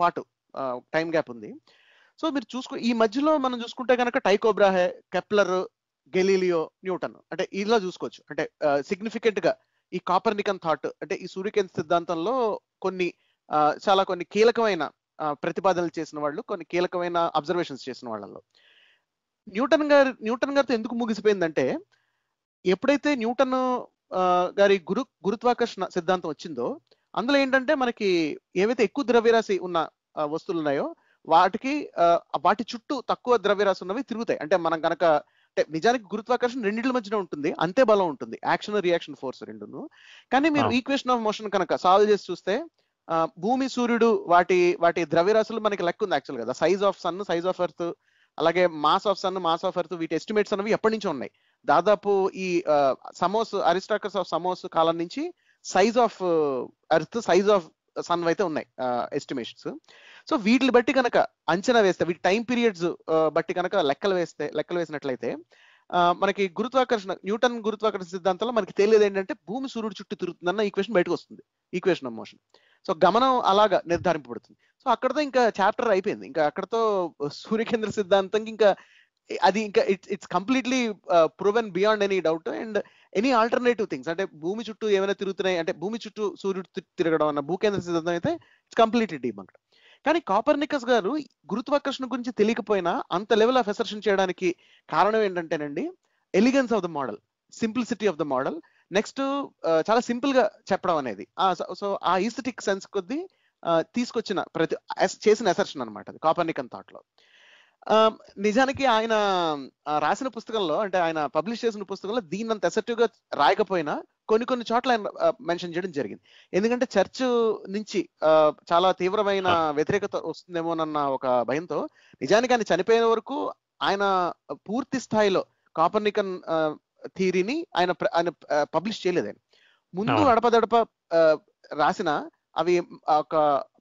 పాటు టైం గ్యాప్ ఉంది. సో మీరు చూసుకో ఈ మధ్యలో మనం చూసుకుంటే కనుక Tycho Brahe, Kepler, Galileo, Newton అంటే ఇలా చూసుకోవచ్చు, అంటే సిగ్నిఫికెంట్ గా ఈ కాపర్నికన్ థాట్ అంటే ఈ సూర్యకేంద్ర సిద్ధాంతంలో కొన్ని చాలా కొన్ని కీలకమైన ప్రతిపాదనలు చేసిన వాళ్ళు, కొన్ని కీలకమైన అబ్జర్వేషన్స్ చేసిన వాళ్ళలో న్యూటన్ గారు న్యూటన్ గారితో ఎందుకు ముగిసిపోయిందంటే ఎప్పుడైతే న్యూటన్ గారి గురు గురుత్వాకర్షణ సిద్ధాంతం వచ్చిందో అందులో ఏంటంటే మనకి ఏవైతే ఎక్కువ ద్రవ్యరాశి ఉన్న వస్తువులు ఉన్నాయో వాటికి వాటి చుట్టూ తక్కువ ద్రవ్యరాశి ఉన్నవి తిరుగుతాయి, అంటే మనం కనుక అంటే నిజానికి గురుత్వాకర్షణ రెండింటి మధ్యన ఉంటుంది, అంతే బలం ఉంటుంది, యాక్షన్ రియాక్షన్ ఫోర్స్ రెండును. కానీ మీరు ఈక్వేషన్ ఆఫ్ మోషన్ కనుక సాల్వ్ చేసి చూస్తే భూమి సూర్యుడు వాటి వాటి ద్రవ్యరాశులు మనకి లెక్క ఉంది యాక్చువల్ గా, size of sun, size of earth, అలాగే mass of sun, mass of earth, వీటి ఎస్టిమేట్స్ అనేవి ఎప్పటి నుంచో ఉన్నాయి, దాదాపు ఈ సమోస్ అరిస్టార్కస్ ఆఫ్ సమోస్ కాలం నుంచి size of earth, size of sun అయితే ఉన్నాయి ఎస్టిమేషన్స్. సో వీటిని బట్టి కనుక అంచనా వేస్తే వీటి టైం పీరియడ్స్ బట్టి కనుక లెక్కలు వేస్తే లెక్కలు వేసినట్లయితే మనకి గురుత్వాకర్షణ న్యూటన్ గురుత్వాకర్షణ సిద్ధాంతంలో మనకి తెలియదు ఏంటంటే భూమి సూర్యుడు చుట్టూ తిరుగుతుందన్న ఈక్వేషన్ బయటకు వస్తుంది, ఈక్వేషన్ ఆఫ్ మోషన్. సో గమనం అలాగా నిర్ధారింపబడుతుంది. సో అక్కడతో ఇంకా చాప్టర్ అయిపోయింది, ఇంకా అక్కడతో సూర్యకేంద్ర సిద్ధాంతంకి ఇంకా అది ఇంకా it's it's completely proven beyond any doubt and any alternative things, అంటే భూమి చుట్టూ ఏమైనా తిరుగుతున్నాయి అంటే భూమి చుట్టూ సూర్యుడు తిరగడం అన్న భూకేంద్ర సిద్ధాంతం అయితే ఇట్స్ కంప్లీట్లీ డీబంక్డ్. కానీ కాపర్నికస్ గారు గురుత్వాకర్షణ గురించి తెలియకపోయినా అంత లెవెల్ ఆఫ్ అసర్షన్ చేయడానికి కారణం ఏంటంటేనండి elegance of the model, simplicity of the model, next చాలా సింపుల్ గా చెప్పడం అనేది, సో ఆ ఈస్థెటిక్ సెన్స్ కొద్ది తీసుకొచ్చిన ప్రతి చేసిన అసర్షన్ అనమాట అది కాపర్నికన్ థాట్ లో. నిజానికి ఆయన రాసిన పుస్తకంలో అంటే ఆయన పబ్లిష్ చేసిన పుస్తకంలో దీన్ని అంత అసర్టివ్ గా రాయకపోయినా కొన్ని కొన్ని చోట్ల ఆయన మెన్షన్ చేయడం జరిగింది, ఎందుకంటే చర్చ్ నుంచి చాలా తీవ్రమైన వ్యతిరేకత వస్తుందేమోనన్న ఒక భయంతో. నిజానికి ఆయన చనిపోయిన వరకు ఆయన పూర్తి స్థాయిలో కాపర్నికన్ థియరీని ఆయన ఆయన పబ్లిష్ చేయలేదు. ఆయన ముందు అడపదడప రాసిన అవి ఒక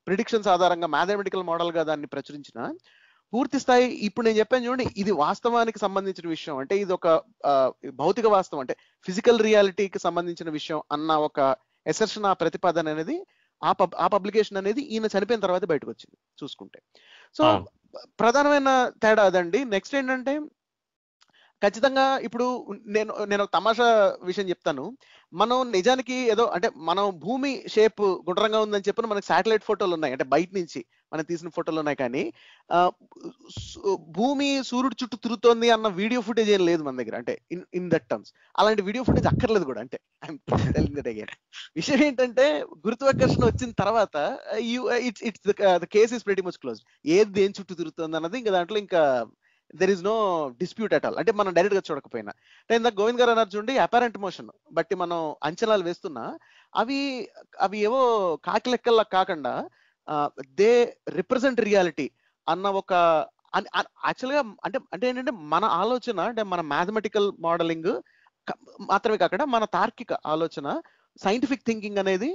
ప్రిడిక్షన్స్ ఆధారంగా మ్యాథమెటికల్ మోడల్ గా దాన్ని ప్రచురించిన పూర్తి స్థాయి ఇప్పుడు నేను చెప్పాను చూడండి ఇది వాస్తవానికి సంబంధించిన విషయం, అంటే ఇది ఒక భౌతిక వాస్తవం అంటే ఫిజికల్ రియాలిటీకి సంబంధించిన విషయం అన్న ఒక అసర్షన్, ఆ ప్రతిపాదన అనేది ఆ పబ్లికేషన్ అనేది ఈయన చనిపోయిన తర్వాత బయటకు వచ్చింది చూసుకుంటే. సో ప్రధానమైన తేడా అదండి. నెక్స్ట్ ఏంటంటే ఖచ్చితంగా ఇప్పుడు నేను నేను తమాషా విషయం చెప్తాను. మనం నిజానికి ఏదో అంటే మనం భూమి షేప్ గుండ్రంగా ఉందని చెప్పి మనకి శాటిలైట్ ఫోటోలు ఉన్నాయి, అంటే బయట నుంచి మనం తీసిన ఫోటోలు ఉన్నాయి. కానీ భూమి సూర్యుడు చుట్టూ తిరుగుతోంది అన్న వీడియో ఫుటేజ్ ఏం లేదు మన దగ్గర, అంటే ఇన్ ఇన్ దట్ టర్మ్స్ అలాంటి వీడియో ఫుటేజ్ అక్కర్లేదు కూడా. అంటే విషయం ఏంటంటే గురుత్వాకర్షణ వచ్చిన తర్వాత it's it's the case is pretty much close. ఏది దేని చుట్టూ తిరుగుతుంది అన్నది ఇంకా దాంట్లో ఇంకా there is no dispute at all. అంటే మనం డైరెక్ట్ గా చూడకపోయినా, అంటే ఇందాక గోవింద్ గారు అన్నారు చూడండి అపారెంట్ మోషన్ బట్టి మనం అంచనాలు వేస్తున్నా అవి అవి ఏవో కాకి లెక్కల్లా కాకుండా దే రిప్రజెంట్ రియాలిటీ అన్న ఒక యాక్చువల్ గా అంటే అంటే ఏంటంటే మన ఆలోచన, అంటే మన మ్యాథమెటికల్ మోడలింగ్ మాత్రమే కాకుండా మన తార్కిక ఆలోచన, సైంటిఫిక్ థింకింగ్ అనేది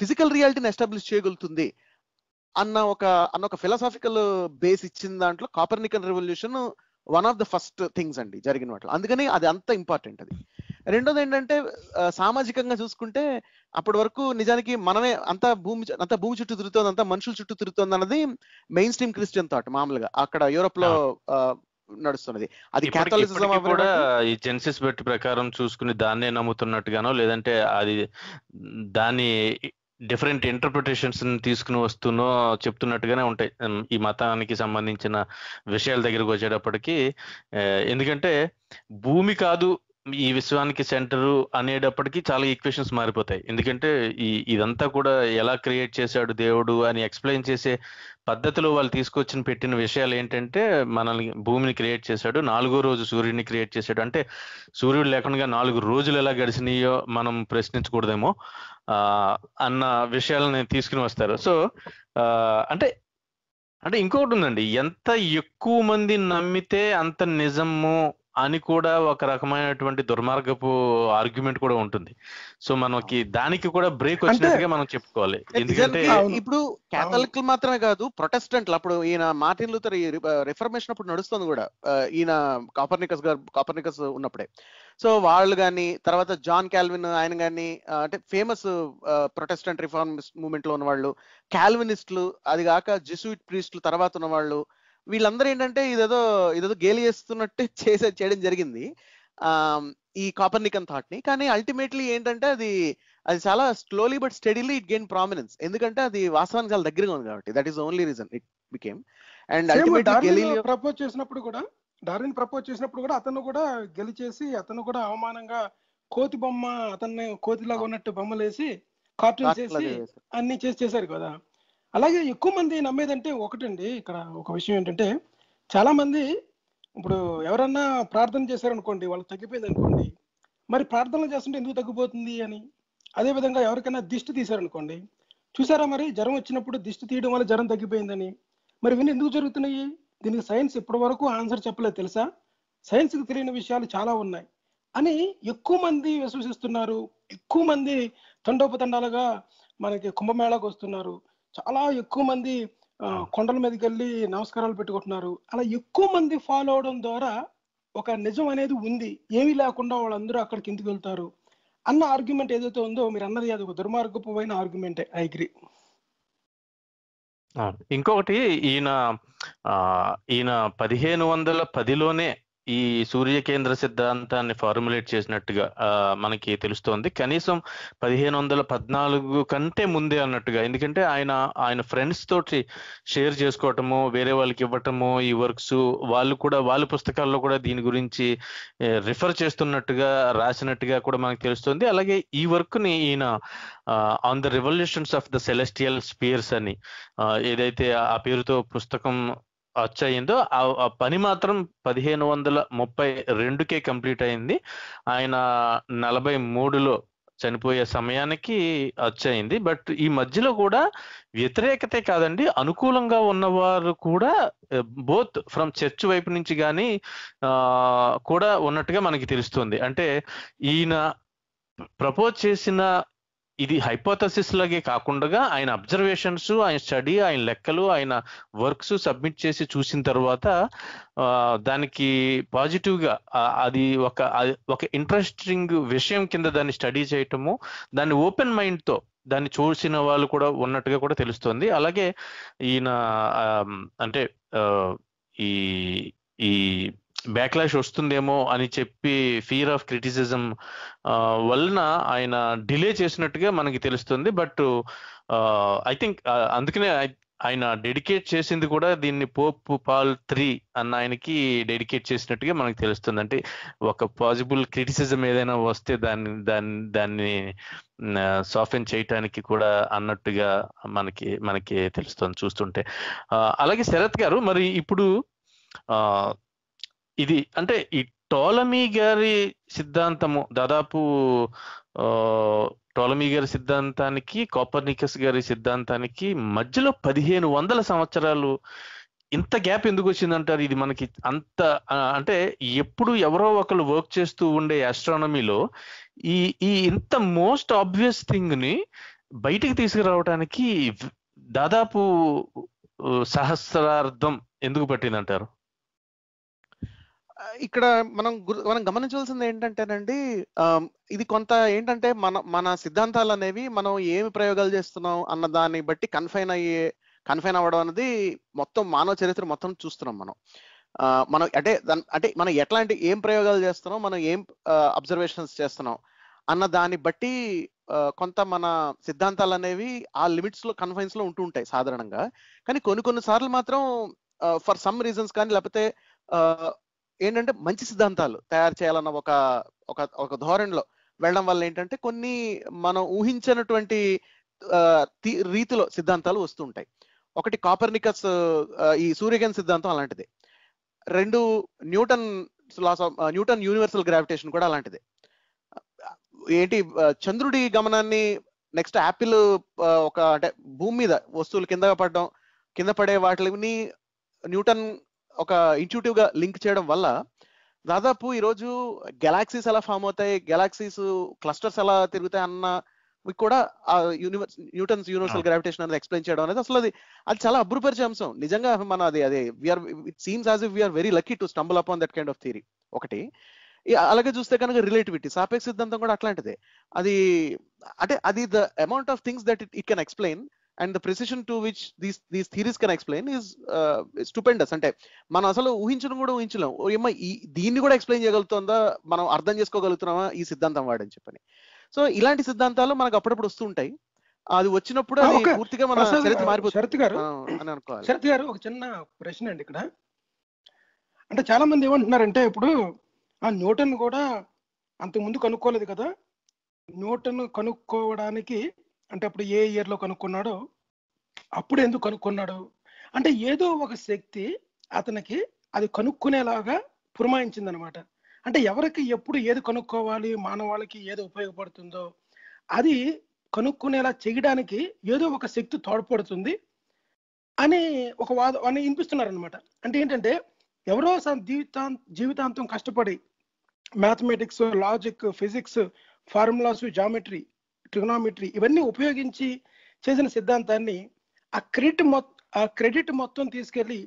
ఫిజికల్ రియాలిటీని ఎస్టాబ్లిష్ చేయగలుగుతుంది అన్న ఒక అన్న ఒక ఫిలాసాఫికల్ బేస్ ఇచ్చిన దాంట్లో Copernican revolution one of the first things అండి జరిగిన వాటిలో. అందుకని అది అంత ఇంపార్టెంట్. అది రెండోది ఏంటంటే సామాజికంగా చూసుకుంటే అప్పటి వరకు నిజానికి మనమే అంతా భూమి అంతా భూమి చుట్టూ తిరుగుతుంది, అంతా మనుషుల చుట్టూ తిరుగుతుంది అన్నది మెయిన్ స్ట్రీమ్ క్రిస్టియన్ థాట్ మామూలుగా అక్కడ యూరోప్ లో నడుస్తున్నది. అది క్యాథలిసిజం కూడా ఈ జెన్సిస్ బెట్ ప్రకారం చూసుకుని దాన్నే నమ్ముతున్నట్టుగానో లేదంటే అది దాన్ని డిఫరెంట్ ఇంటర్ప్రిటేషన్స్ తీసుకుని వస్తున్నో చెప్తున్నట్టుగానే ఉంటాయి ఈ మతానికి సంబంధించిన విషయాల దగ్గరకు వచ్చేటప్పటికి. ఎందుకంటే భూమి కాదు ఈ విశ్వానికి సెంటరు అనేటప్పటికీ చాలా ఈక్వేషన్స్ మారిపోతాయి. ఎందుకంటే ఈ ఇదంతా కూడా ఎలా క్రియేట్ చేశాడు దేవుడు అని ఎక్స్ప్లెయిన్ చేసే పద్ధతిలో వాళ్ళు తీసుకొచ్చిన పెట్టిన విషయాలు ఏంటంటే మనల్ని భూమిని క్రియేట్ చేశాడు, నాలుగో రోజు సూర్యుడిని క్రియేట్ చేశాడు. అంటే సూర్యుడు లేకుండా నాలుగు రోజులు ఎలా గడిచినాయో మనం ప్రశ్నించకూడదేమో ఆ అన్న విషయాలని తీసుకుని వస్తారు. సో ఆ అంటే అంటే ఇంకొకటి ఉందండి, ఎంత ఎక్కువ మంది నమ్మితే అంత నిజము అని కూడా ఒక రకమైనటువంటి దుర్మార్గపు ఆర్గ్యుమెంట్ కూడా ఉంటుంది. సో మనకి దానికి కూడా బ్రేక్ వచ్చినట్టుగా మనం చెప్పుకోవాలి. ఎందుకంటే ఇప్పుడు కేథలిక్ మాత్రమే కాదు ప్రొటెస్టెంట్లు, అప్పుడు ఈయన మార్టిన్ లూథర్ రిఫర్మేషన్ అప్పుడు నడుస్తుంది కూడా ఈయన కాపర్నికస్ గారు కాపర్నికస్ ఉన్నప్పుడే. సో వాళ్ళు కానీ తర్వాత జాన్ క్యాల్విన్ ఆయన కానీ అంటే ఫేమస్ ప్రొటెస్టెంట్ రిఫార్మిస్ట్ మూవ్మెంట్ లో ఉన్నవాళ్ళు, క్యాల్వినిస్టులు, అది కాక జెసూయిట్ ప్రీస్టులు తర్వాత ఉన్నవాళ్ళు, వీళ్ళందరూ ఏంటంటే ఇదేదో ఇదేదో గేలి చేస్తున్నట్టే చేసే చేయడం జరిగింది ఆ ఈ కాపర్నికన్ థాట్ ని. కానీ అల్టిమేట్లీ ఏంటంటే అది అది చాలా slowly but steadily it gain prominence, ఎందుకంటే అది వాస్తవానికి చాలా దగ్గరగా ఉంది కాబట్టి. That is only reason it became. And ultimately Galileo propose చేసినప్పుడు కూడా డార్విన్ ప్రపోజ్ చేసినప్పుడు కూడా అతను కూడా గెలిచేసి అతను కూడా అవమానంగా కోతి బొమ్మ అతన్ని కోతిలాగా ఉన్నట్టు బొమ్మలేసి కార్టూన్ చేసి అన్ని చేసి చేశారు కదా. అలాగే ఎక్కువ మంది నమ్మేదంటే ఒకటండి, ఇక్కడ ఒక విషయం ఏంటంటే చాలా మంది ఇప్పుడు ఎవరన్నా ప్రార్థన చేశారనుకోండి, వాళ్ళు తగ్గిపోయింది అనుకోండి, మరి ప్రార్థనలు చేస్తుంటే ఎందుకు తగ్గిపోతుంది అని. అదేవిధంగా ఎవరికైనా దిష్టి తీశారనుకోండి, చూసారా మరి జ్వరం వచ్చినప్పుడు దిష్టి తీయడం వల్ల జ్వరం తగ్గిపోయిందని, మరి ఇవన్నీ ఎందుకు జరుగుతున్నాయి? దీనికి సైన్స్ ఇప్పటి వరకు ఆన్సర్ చెప్పలేదు తెలుసా, సైన్స్కి తెలియని విషయాలు చాలా ఉన్నాయి అని ఎక్కువ మంది విశ్వసిస్తున్నారు. ఎక్కువ మంది తండోపతండాలుగా మనకి కుంభమేళాకు వస్తున్నారు, చాలా ఎక్కువ మంది కొండల మీదకి వెళ్ళి నమస్కారాలు పెట్టుకుంటున్నారు. అలా ఎక్కువ మంది ఫాలో అవడం ద్వారా ఒక నిజం అనేది ఉంది, ఏమీ లేకుండా వాళ్ళందరూ అక్కడికి ఎందుకు వెళ్తారు అన్న ఆర్గ్యుమెంట్ ఏదైతే ఉందో మీరు అన్నది అది ఒక దుర్మార్గపు అయిన ఆర్గ్యుమెంటే. I agree. ఇంకొకటి ఈయన ఈయన పదిహేను వందల పదిలోనే ఈ సూర్య కేంద్ర సిద్ధాంతాన్ని ఫార్ములేట్ చేసినట్టుగా మనకి తెలుస్తోంది, కనీసం పదిహేను వందల పద్నాలుగు కంటే ముందే అన్నట్టుగా. ఎందుకంటే ఆయన ఆయన ఫ్రెండ్స్ తోటి షేర్ చేసుకోవటము, వేరే వాళ్ళకి ఇవ్వటము ఈ వర్క్స్, వాళ్ళు కూడా వాళ్ళ పుస్తకాల్లో కూడా దీని గురించి రిఫర్ చేస్తున్నట్టుగా రాసినట్టుగా కూడా మనకు తెలుస్తుంది. అలాగే ఈ వర్క్ ని ఈయన on the revolutions of the celestial spheres అని ఏదైతే ఆ పేరుతో పుస్తకం వచ్చాయిందో ఆ పని మాత్రం పదిహేను వందల ముప్పై రెండుకే కంప్లీట్ అయింది. ఆయన నలభై మూడులో చనిపోయే సమయానికి వచ్చాయింది. బట్ ఈ మధ్యలో కూడా వ్యతిరేకతే కాదండి, అనుకూలంగా ఉన్నవారు కూడా బోత్ ఫ్రమ్ చర్చ్ వైపు నుంచి కానీ ఆ కూడా ఉన్నట్టుగా మనకి తెలుస్తుంది. అంటే ఈయన ప్రపోజ్ చేసిన ఈ ఇది హైపోథసిస్ లాగే కాకుండా ఆయన అబ్జర్వేషన్స్ ఆయన స్టడీ ఆయన లెక్కలు ఆయన వర్క్స్ సబ్మిట్ చేసి చూసిన తర్వాత దానికి పాజిటివ్గా అది ఒక ఒక ఇంట్రెస్టింగ్ విషయం కింద దాన్ని స్టడీ చేయటము దాన్ని ఓపెన్ మైండ్తో దాన్ని చూసిన వాళ్ళు కూడా ఉన్నట్టుగా కూడా తెలుస్తుంది. అలాగే ఈయన అంటే ఈ ఈ బ్యాక్లాష్ వస్తుందేమో అని చెప్పి ఫియర్ ఆఫ్ క్రిటిసిజం వలన ఆయన డిలే చేసినట్టుగా మనకి తెలుస్తుంది. బట్ ఐ థింక్ అందుకనే ఆయన డెడికేట్ చేసింది కూడా దీన్ని పోప్ పాల్ త్రీ అన్న ఆయనకి డెడికేట్ చేసినట్టుగా మనకు తెలుస్తుంది. అంటే ఒక పాజిబుల్ క్రిటిసిజం ఏదైనా వస్తే దాన్ని దాన్ని దాన్ని సాఫెన్ చేయటానికి కూడా అన్నట్టుగా మనకి మనకి తెలుస్తుంది చూస్తుంటే. అలాగే శరత్ గారు మరి ఇప్పుడు ఇది అంటే ఈ టోలమీ గారి సిద్ధాంతము దాదాపు టోలమీ గారి సిద్ధాంతానికి కోపర్నికస్ గారి సిద్ధాంతానికి మధ్యలో పదిహేను వందల సంవత్సరాలు ఇంత గ్యాప్ ఎందుకు వచ్చిందంటారు? ఇది మనకి అంత అంటే ఎప్పుడు ఎవరో ఒకరు వర్క్ చేస్తూ ఉండే ఆస్ట్రానమీలో ఈ ఈ ఇంత మోస్ట్ ఆబ్వియస్ థింగ్ని బయటికి తీసుకురావడానికి దాదాపు సహస్రార్థం ఎందుకు పట్టిందంటారు? ఇక్కడ మనం మనం గమనించాల్సింది ఏంటంటేనండి, ఇది కొంత ఏంటంటే మన మన సిద్ధాంతాలు అనేవి మనం ఏమి ప్రయోగాలు చేస్తున్నాం అన్న దాన్ని బట్టి కన్ఫైన్ అయ్యే కన్ఫైన్ అవ్వడం అనేది మొత్తం మానవ చరిత్ర మొత్తం చూస్తున్నాం. మనం మనం అంటే అంటే మనం ఎట్లాంటి ఏం ప్రయోగాలు చేస్తున్నాం, మనం ఏం అబ్జర్వేషన్స్ చేస్తున్నాం అన్న దాన్ని బట్టి కొంత మన సిద్ధాంతాలు అనేవి ఆ లిమిట్స్లో కన్ఫైన్స్లో ఉంటూ ఉంటాయి సాధారణంగా. కానీ కొన్ని కొన్నిసార్లు మాత్రం ఫర్ సమ్ రీజన్స్ కానీ లేకపోతే ఏంటంటే మంచి సిద్ధాంతాలు తయారు చేయాలన్న ఒక ఒక ధోరణిలో వెళ్ళడం వల్ల ఏంటంటే కొన్ని మనం ఊహించినటువంటి రీతిలో సిద్ధాంతాలు వస్తుంటాయి. ఒకటి కాపర్నికస్ ఈ సూర్యగ్రహణ సిద్ధాంతం అలాంటిది. రెండు Newton laws of Newton universal gravitation కూడా అలాంటిది. ఏంటి చంద్రుడి గమనాన్ని నెక్స్ట్ యాపిల్ ఒక అంటే భూమి మీద వస్తువులు కింద పడడం కింద పడే వాటిని న్యూటన్ ఒక ఇంట్యూటివ్ గా లింక్ చేయడం వల్ల దాదాపు ఈరోజు గెలాక్సీస్ ఎలా ఫామ్ అవుతాయి, గెలాక్సీస్ క్లస్టర్స్ ఎలా తిరుగుతాయి అన్నవి కూడా ఆ యూనివర్స్ న్యూటన్స్ యూనివర్సల్ గ్రావిటేషన్ అనేది ఎక్స్ప్లెయిన్ చేయడం అనేది అసలు అది అది చాలా అబ్బురుపరిచే అంశం. నిజంగా మన అది అదే we're it seems as if we're very lucky to stumble upon that kind of theory. ఒకటి అలాగే చూస్తే కనుక రిలేటివిటీ సాపేక్ష సిద్ధాంతం కూడా అట్లాంటిదే. అది అంటే అది the amount of things that it it can explain and the precision to which these these theories can explain is uh, is stupendous. అంటే మనం అసలు ఊహించడం కూడా ఊహించలేం. ఏమో దీన్ని కూడా ఎక్స్ప్లెయిన్ చేయగలుగుతుందా, మనం అర్థం చేసుకోగలుగుతున్నామా ఈ సిద్ధాంతం వాడని చెప్పని. సో ఇలాంటి సిద్ధాంతాలు మనకు అప్పుడప్పుడు వస్తుంటాయి. అది వచ్చినప్పుడు అది పూర్తిగా మన చరిత్ర మారిపోతుంది. శరత్ గారు అని అనుకోవాలి. శరత్ గారు ఒక చిన్న ప్రశ్న అండి. ఇక్కడ అంటే చాలా మంది ఏమంటున్నారంటే ఇప్పుడు ఆ న్యూటన్ కూడా అంతకుముందు కనుక్కోలేదు కదా, న్యూటన్ కనుక్కోవడానికి అంటే అప్పుడు ఏ ఇయర్లో కనుక్కున్నాడో అప్పుడు ఎందుకు కనుక్కున్నాడు అంటే ఏదో ఒక శక్తి అతనికి అది కనుక్కునేలాగా పురమాయించింది అనమాట. అంటే ఎవరికి ఎప్పుడు ఏది కనుక్కోవాలి, మానవాళికి ఏది ఉపయోగపడుతుందో అది కనుక్కునేలా చేయడానికి ఏదో ఒక శక్తి తోడ్పడుతుంది అని ఒక వాదం అని వినిపిస్తున్నారు అనమాట. అంటే ఏంటంటే ఎవరో జీవితా జీవితాంతం కష్టపడి mathematics, logic, physics, formulas, geometry, trigonometry ఇవన్నీ ఉపయోగించి చేసిన సిద్ధాంతాన్ని ఆ క్రెడిట్ మొత్తం ఆ క్రెడిట్ మొత్తం తీసుకెళ్లి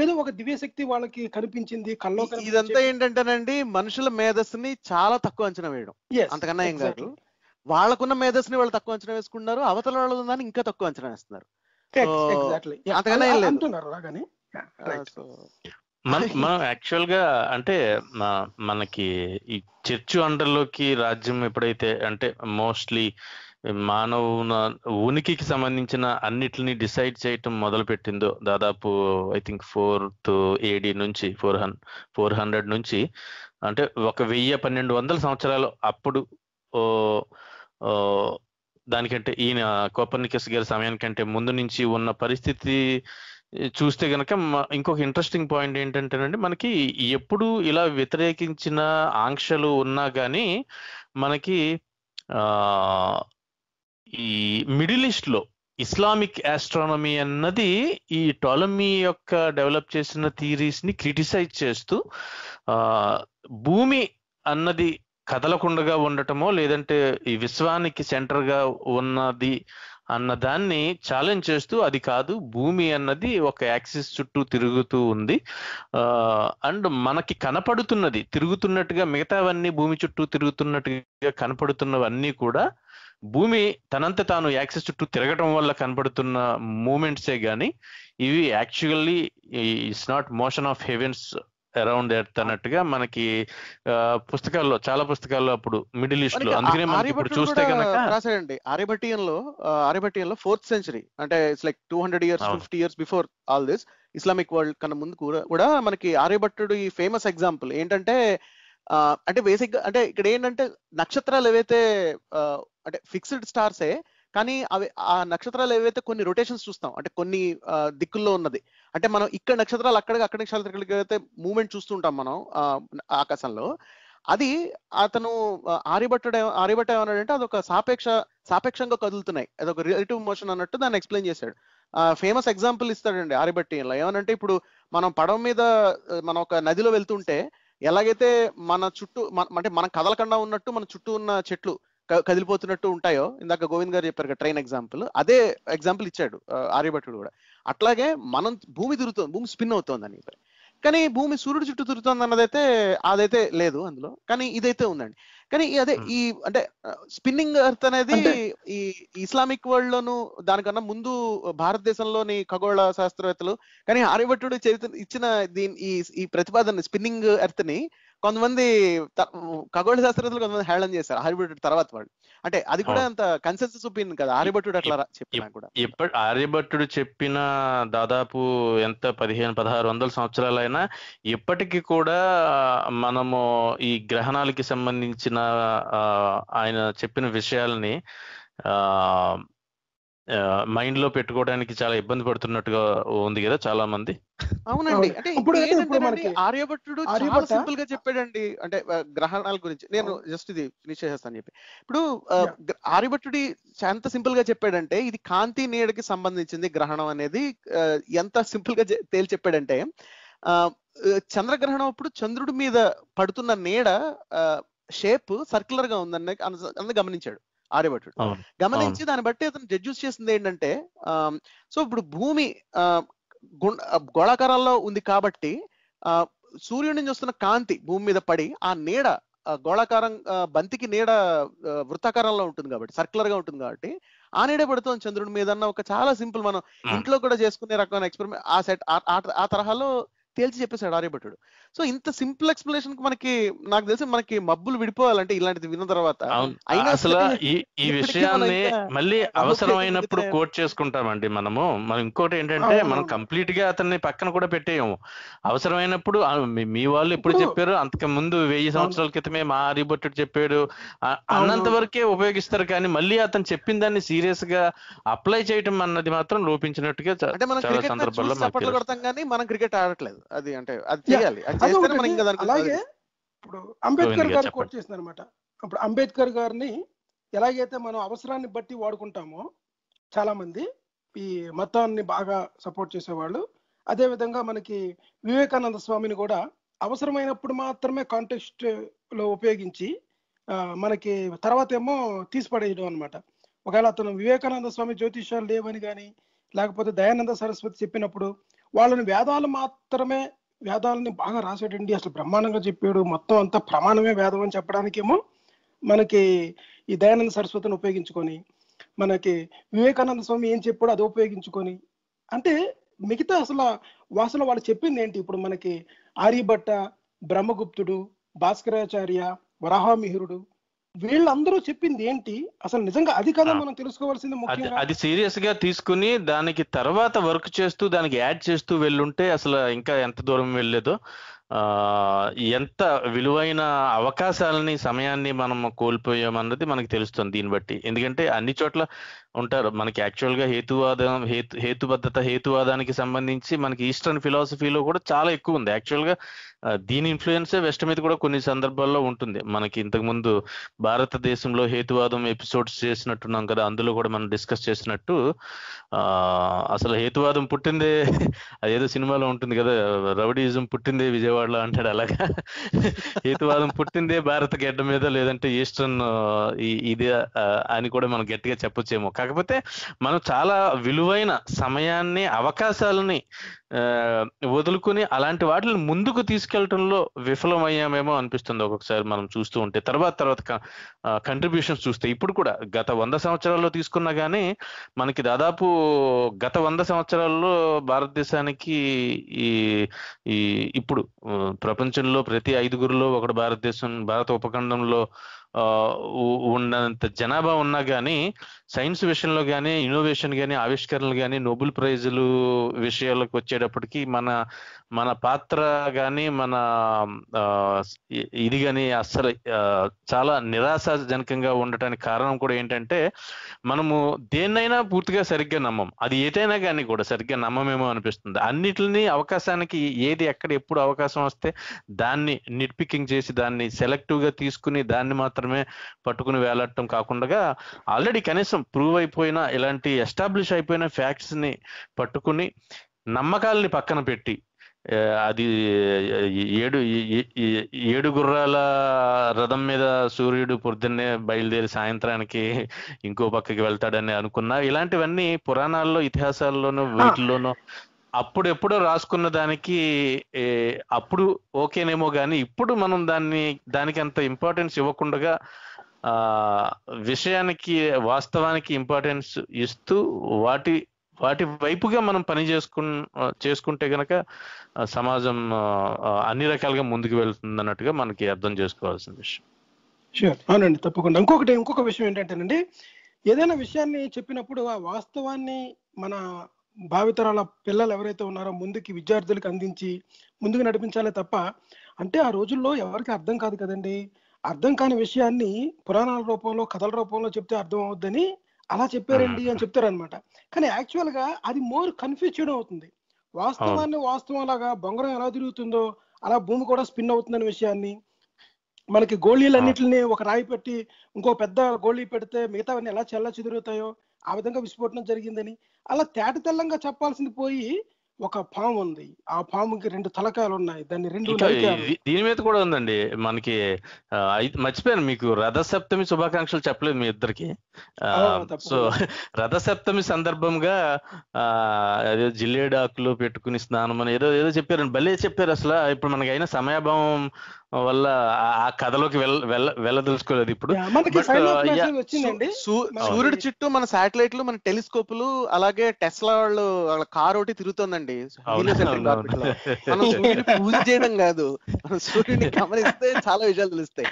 ఏదో ఒక దివ్యశక్తి వాళ్ళకి కనిపించింది కల్లో. ఇదంతా ఏంటంటేనండి మనుషుల మేధస్సుని చాలా తక్కువ అంచనా వేయడం. అంతకన్నా ఏం కాదు, వాళ్ళకున్న మేధస్సుని వాళ్ళు తక్కువ అంచనా వేసుకుంటున్నారు, అవతల వాళ్ళు దాన్ని ఇంకా తక్కువ అంచనా వేస్తున్నారు. అంతకన్నా ఏం లేదు. మనం మనం యాక్చువల్ గా అంటే మనకి ఈ చర్చు అండర్లోకి రాజ్యం ఎప్పుడైతే అంటే మోస్ట్లీ మానవున ఉనికికి సంబంధించిన అన్నిటిని డిసైడ్ చేయటం మొదలు పెట్టిందో దాదాపు ఐ థింక్ ఫోర్త్ ఏడీ నుంచి ఫోర్ హండ్రెడ్ ఫోర్ హండ్రెడ్ నుంచి అంటే ఒక వెయ్యి పన్నెండు వందల సంవత్సరాలు అప్పుడు దానికంటే ఈయన కోపర్నికస్ గారి సమయానికంటే ముందు నుంచి ఉన్న పరిస్థితి చూస్తే గనక ఇంకొక ఇంట్రెస్టింగ్ పాయింట్ ఏంటంటేనండి, మనకి ఎప్పుడు ఇలా వ్యతిరేకించిన ఆంక్షలు ఉన్నా కానీ మనకి ఈ మిడిల్ ఈస్ట్ లో ఇస్లామిక్ ఆస్ట్రానమీ అన్నది ఈ టోలమీ యొక్క డెవలప్ చేసిన థీరీస్ ని క్రిటిసైజ్ చేస్తూ భూమి అన్నది కదలకుండా ఉండటమో లేదంటే ఈ విశ్వానికి సెంటర్ గా ఉన్నది అన్న దాన్ని ఛాలెంజ్ చేస్తూ అది కాదు భూమి అన్నది ఒక యాక్సిస్ చుట్టూ తిరుగుతూ ఉంది అండ్ మనకి కనపడుతున్నది తిరుగుతున్నట్టుగా మిగతావన్నీ భూమి చుట్టూ తిరుగుతున్నట్టుగా కనపడుతున్నవన్నీ కూడా భూమి తనంత తాను యాక్సిస్ చుట్టూ తిరగటం వల్ల కనపడుతున్న మూమెంట్సే గానీ ఇవి actually it's not motion of heavens around earth అన్నట్టుగా మనకి పుస్తకాల్లో చాలా పుస్తకాల్లో అప్పుడు మిడిల్ ఈస్ట్ లో అందుకనే మనం ఇప్పుడు చూస్తే గనక రాశారండి ఆర్యభట్టియంలో ఆర్యభట్టియంలో ఫోర్త్ సెంచరీ అంటే it's like two hundred years fifty years before all this Islamic world కన్నా ముందు కూడా మనకి ఆర్యభట్టుడు ఈ ఫేమస్ ఎగ్జాంపుల్ ఏంటంటే అంటే బేసిక్ గా అంటే ఇక్కడ ఏంటంటే నక్షత్రాలు ఏవైతే అంటే ఫిక్స్డ్ స్టార్సే కానీ అవి ఆ నక్షత్రాలు ఏవైతే కొన్ని రొటేషన్స్ చూస్తాం అంటే కొన్ని దిక్కుల్లో ఉన్నది అంటే మనం ఇక్కడ నక్షత్రాలు అక్కడ అక్కడ నక్షత్రాలకైతే మూవ్మెంట్ చూస్తుంటాం మనం ఆకాశంలో అది అతను ఆర్యభట్టు ఆర్యభట్టు ఏమన్నాడంటే అదొక సాపేక్ష సాపేక్షంగా కదులుతున్నాయి అదొక రిలేటివ్ మోషన్ అన్నట్టు దాన్ని ఎక్స్ప్లెయిన్ చేశాడు. ఫేమస్ ఎగ్జాంపుల్ ఇస్తాడండి ఆర్యభట్టిలో ఏమనంటే ఇప్పుడు మనం పడవ మీద మనం ఒక నదిలో వెళ్తుంటే ఎలాగైతే మన చుట్టూ అంటే మనం కదలకుండా ఉన్నట్టు మన చుట్టూ ఉన్న చెట్లు కదిలిపోతున్నట్టు ఉంటాయో ఇందాక గోవింద్ గారు చెప్పారు కదా ట్రైన్ ఎగ్జాంపుల్ అదే ఎగ్జాంపుల్ ఇచ్చాడు ఆర్యభట్టుడు కూడా. అట్లాగే మనం భూమి తిరుగుతుంది భూమి స్పిన్ అవుతుంది అని కానీ భూమి సూర్యుడు చుట్టూ తిరుగుతుంది అన్నదైతే అదైతే లేదు అందులో కానీ ఇదైతే ఉందండి. కానీ అదే ఈ అంటే స్పిన్నింగ్ ఎర్త్ అనేది ఈ ఇస్లామిక్ వరల్డ్ లోను దానికన్నా ముందు భారతదేశంలోని ఖగోళ శాస్త్రవేత్తలు కానీ ఆర్యభట్టుడు చరిత్ర ఇచ్చిన దీని ఈ ప్రతిపాదన స్పిన్నింగ్ ఎర్త్ ని కొంతమంది ఖగోళ శాస్త్రవేత్తలు కొంతమంది హేళన చేశారు ఆర్యభట్టుడు తర్వాత వాళ్ళు అంటే అది కూడా అంత కన్సెన్సస్ ఒపీనియన్ కదా ఆర్యభట్టుడు అట్లా చెప్పినా కూడా ఇప్పుడు ఆర్యభట్టుడు చెప్పిన దాదాపు ఎంత పదిహేను పదహారు వందల సంవత్సరాలైనా ఇప్పటికీ కూడా మనము ఈ గ్రహణాలకి సంబంధించిన ఆయన చెప్పిన విషయాలని ఆ మైండ్ లో పెట్టుకోవడానికి చాలా ఇబ్బంది పడుతున్నట్టుగా ఉంది కదా చాలా మంది. అవునండి అంటే ఆర్యభట్టుడు చాలా సింపుల్ గా చెప్పాడండి అంటే గ్రహణాల గురించి నేను జస్ట్ ఇది ఫినిష్ చేసేస్తాను చెప్పి ఇప్పుడు ఆర్యభట్టుడి ఎంత సింపుల్ గా చెప్పాడంటే ఇది కాంతి నీడకి సంబంధించింది గ్రహణం అనేది ఎంత సింపుల్ గా తేల్చి చెప్పాడంటే ఆ చంద్రగ్రహణం అప్పుడు చంద్రుడి మీద పడుతున్న నీడ షేప్ సర్క్యులర్ గా ఉందని అన్న గమనించాడు ఆర్యభట్టుడు. గమనించి దాన్ని బట్టి అతను జడ్జూస్ చేసింది ఏంటంటే ఆ సో ఇప్పుడు భూమి గోళాకారాల్లో ఉంది కాబట్టి ఆ సూర్యుడి నుంచి వస్తున్న కాంతి భూమి మీద పడి ఆ నీడ గోళాకారం బంతికి నీడ వృత్తాకారంలో ఉంటుంది కాబట్టి సర్క్యులర్ గా ఉంటుంది కాబట్టి ఆ నీడే పడుతుంది చంద్రుడి మీద అన్న ఒక చాలా సింపుల్ మనం ఇంట్లో కూడా చేసుకునే రకమైన ఎక్స్పెరిమెంట్ ఆ సెట్ ఆ తరహాలో తేల్చి చెప్పేశాడు ఆర్యభట్టుడు. సో ఇంత సింపుల్ ఎక్స్ప్లెనేషన్ మనకి నాకు తెలిసి మనకి మబ్బులు విడిపోవాలంటే ఇలాంటిది విన్న తర్వాత అసలు ఈ విషయాన్ని మళ్ళీ అవసరమైనప్పుడు కోట్ చేసుకుంటామండి మనము. మనం ఇంకోటి ఏంటంటే మనం కంప్లీట్ గా అతన్ని పక్కన కూడా పెట్టేయము అవసరమైనప్పుడు మీ వాళ్ళు ఎప్పుడు చెప్పారు అంతకు ముందు వెయ్యి సంవత్సరాల క్రితమే మా ఆర్యభట్టుడు చెప్పాడు అన్నంత వరకే ఉపయోగిస్తారు కానీ మళ్ళీ అతను చెప్పిన దాన్ని సీరియస్ గా అప్లై చేయటం అన్నది మాత్రం లోపించినట్టుగా చాలా సందర్భాల్లో మనం క్రికెట్ ఆడట్లేదు అది అంటే అది చేయాలి అలాగే ఇప్పుడు అంబేద్కర్ గారు కోట్ చేస్తున్నారు అనమాట. ఇప్పుడు అంబేద్కర్ గారిని ఎలాగైతే మనం అవసరాన్ని బట్టి వాడుకుంటామో చాలా మంది ఈ మతాన్ని బాగా సపోర్ట్ చేసేవాళ్ళు అదే విధంగా మనకి వివేకానంద స్వామిని కూడా అవసరమైనప్పుడు మాత్రమే కాంటెక్స్ట్ లో ఉపయోగించి మనకి తర్వాత ఏమో తీసిపడేయడం అనమాట. ఒకవేళ అతను వివేకానంద స్వామి జ్యోతిష్యాలు లేవని కానీ లేకపోతే దయానంద సరస్వతి చెప్పినప్పుడు వాళ్ళని వేదాలు మాత్రమే వేదాలని బాగా రాసేటండి అసలు బ్రహ్మాండంగా చెప్పాడు మొత్తం అంతా ప్రమాణమే వేదం అని చెప్పడానికేమో మనకి ఈ దయానంద సరస్వతిని ఉపయోగించుకొని మనకి వివేకానంద స్వామి ఏం చెప్పాడో అది ఉపయోగించుకొని అంటే మిగతా అసలు వాసన వాళ్ళు చెప్పింది ఏంటి ఇప్పుడు మనకి ఆర్యభట్ట బ్రహ్మగుప్తుడు భాస్కరాచార్య వరాహమిహిరుడు వీళ్ళందరూ చెప్పింది ఏంటి అసలు నిజంగా అది కదా మనం తెలుసుకోవాల్సింది ముఖ్యంగా అది సీరియస్ గా తీసుకుని దానికి తర్వాత వర్క్ చేస్తూ దానికి యాడ్ చేస్తూ వెళ్ళుంటే అసలు ఇంకా ఎంత దూరం వెళ్ళేదో ఆ ఎంత విలువైన అవకాశాలని సమయాన్ని మనం కోల్పోయామన్నది మనకి తెలుస్తుంది దీన్ని బట్టి. ఎందుకంటే అన్ని చోట్ల ఉంటారు. మనకి యాక్చువల్గా హేతువాదం హేతు హేతుబద్ధత హేతువాదానికి సంబంధించి మనకి ఈస్టర్న్ ఫిలాసఫీలో కూడా చాలా ఎక్కువ ఉంది. యాక్చువల్గా దీని ఇన్ఫ్లుయెన్సే వెస్ట్ మీద కూడా కొన్ని సందర్భాల్లో ఉంటుంది. మనకి ఇంతకుముందు భారతదేశంలో హేతువాదం ఎపిసోడ్స్ చేసినట్టున్నాం కదా, అందులో కూడా మనం డిస్కస్ చేసినట్టు అసలు హేతువాదం పుట్టిందే, అదేదో సినిమాలో ఉంటుంది కదా రౌడీయిజం పుట్టిందే విజయవాడలో అంటాడు, అలాగా హేతువాదం పుట్టిందే భారత గడ్డ మీద లేదంటే ఈస్టర్న్ ఇదే అని కూడా మనం గట్టిగా చెప్పొచ్చేమో. కాకపోతే మనం చాలా విలువైన సమయాన్ని అవకాశాలని వదులుకుని అలాంటి వాటిని ముందుకు తీసుకెళ్లడంలో విఫలమయ్యామేమో అనిపిస్తుంది ఒక్కొక్కసారి మనం చూస్తూ ఉంటే. తర్వాత తర్వాత కంట్రిబ్యూషన్స్ చూస్తే ఇప్పుడు కూడా గత వంద సంవత్సరాల్లో తీసుకున్నా కానీ మనకి దాదాపు గత వంద సంవత్సరాల్లో భారతదేశానికి ఈ ఇప్పుడు ప్రపంచంలో ప్రతి ఐదుగురిలో ఒకటి భారతదేశం భారత ఉపఖండంలో ఉన్నంత జనాభా ఉన్నా కానీ సైన్స్ విషయంలో కానీ ఇన్నోవేషన్ కానీ ఆవిష్కరణలు కానీ నోబెల్ ప్రైజులు విషయాలకు వచ్చేటప్పటికి మన మన పాత్ర కానీ మన ఇది కానీ అస్సలు చాలా నిరాశాజనకంగా ఉండటానికి కారణం కూడా ఏంటంటే మనము దేన్నైనా పూర్తిగా సరిగ్గా నమ్మం, అది ఏదైనా కానీ కూడా సరిగ్గా నమ్మమేమో అనిపిస్తుంది. అన్నిటిని అవకాశానికి ఏది ఎక్కడ ఎప్పుడు అవకాశం వస్తే దాన్ని నిట్ పికింగ్ చేసి దాన్ని సెలెక్టివ్గా తీసుకుని దాన్ని మాత్రమే పట్టుకుని వేలాడటం కాకుండా ఆల్రెడీ కనీసం ప్రూవ్ అయిపోయిన ఇలాంటి ఎస్టాబ్లిష్ అయిపోయిన ఫ్యాక్ట్స్ ని పట్టుకుని నమ్మకాలని పక్కన పెట్టి అది ఏడు ఏడు గుర్రాల రథం మీద సూర్యుడు పొద్దున్నే బయలుదేరి సాయంత్రానికి ఇంకో పక్కకి వెళ్తాడని అనుకున్నా ఇలాంటివన్నీ పురాణాల్లో ఇతిహాసాల్లోనూ వీటిల్లోనూ అప్పుడు ఎప్పుడో రాసుకున్న దానికి అప్పుడు ఓకేనేమో కానీ ఇప్పుడు మనం దాన్ని దానికి అంత ఇంపార్టెన్స్ ఇవ్వకుండా ఆ విషయానికి వాస్తవానికి ఇంపార్టెన్స్ ఇస్తూ వాటి వాటి వైపుగా మనం పని చేసుకు చేసుకుంటే గనక సమాజం అన్ని రకాలుగా ముందుకు వెళ్తుంది అన్నట్టుగా మనకి అర్థం చేసుకోవాల్సిన విషయం. షూర్, అవునండి, తప్పకుండా. ఇంకొకటి ఇంకొక విషయం ఏంటంటేనండి, ఏదైనా విషయాన్ని చెప్పినప్పుడు ఆ వాస్తవాన్ని మన భావితరాల పిల్లలు ఎవరైతే ఉన్నారో ముందుకి విద్యార్థులకు అందించి ముందుకు నడిపించాలే తప్ప, అంటే ఆ రోజుల్లో ఎవరికి అర్థం కాదు కదండి, అర్థం కాని విషయాన్ని పురాణాల రూపంలో కథల రూపంలో చెప్తే అర్థం అవుద్దని అలా చెప్పారండి అని చెప్తారనమాట. కానీ యాక్చువల్ గా అది మోర్ కన్ఫ్యూజ్ చేయడం అవుతుంది. వాస్తవాన్ని వాస్తవం లాగా బొంగరం ఎలా తిరుగుతుందో అలా భూమి కూడా స్పిన్ అవుతుందనే విషయాన్ని, మనకి గోళీలన్నింటినీ ఒక రాయి పెట్టి ఇంకో పెద్ద గోళీ పెడితే మిగతావన్నీ ఎలా చల్ల చెదురుతాయో ఆ విధంగా విస్ఫోటనం జరిగిందని అలా తేట తెల్లంగా చెప్పాల్సింది పోయి ఒక పాము ఉంది, ఆ పాముకి రెండు తలకాయలు ఉన్నాయి, దాన్ని రెండు దీని మీద కూడా ఉందండి. మనకి మర్చిపోయాను మీకు రథసప్తమి శుభాకాంక్షలు చెప్పలేదు మీ ఇద్దరికి. సో రథసప్తమి సందర్భంగా అదే జిల్లేడాకులో పెట్టుకుని స్నానం అని ఏదో ఏదో చెప్పారండి, భలే చెప్పారు. అసలు ఇప్పుడు మనకి అయిన సమయాభావం వల్ల ఆ కథలోకి వెళ్ళ వెళ్ళ వెళ్ళదలుచుకోలేదు. ఇప్పుడు సూర్యుడి చుట్టూ మన శాటిలైట్లు మన టెలిస్కోపులు అలాగే టెస్లా వాళ్ళు వాళ్ళ కార్ ఒకటి తిరుగుతుందండి. మనం సూర్యుడిని పూజ చేయడం కాదు, మనం సూర్యుడిని గమనిస్తే చాలా విషయాలు తెలుస్తాయి.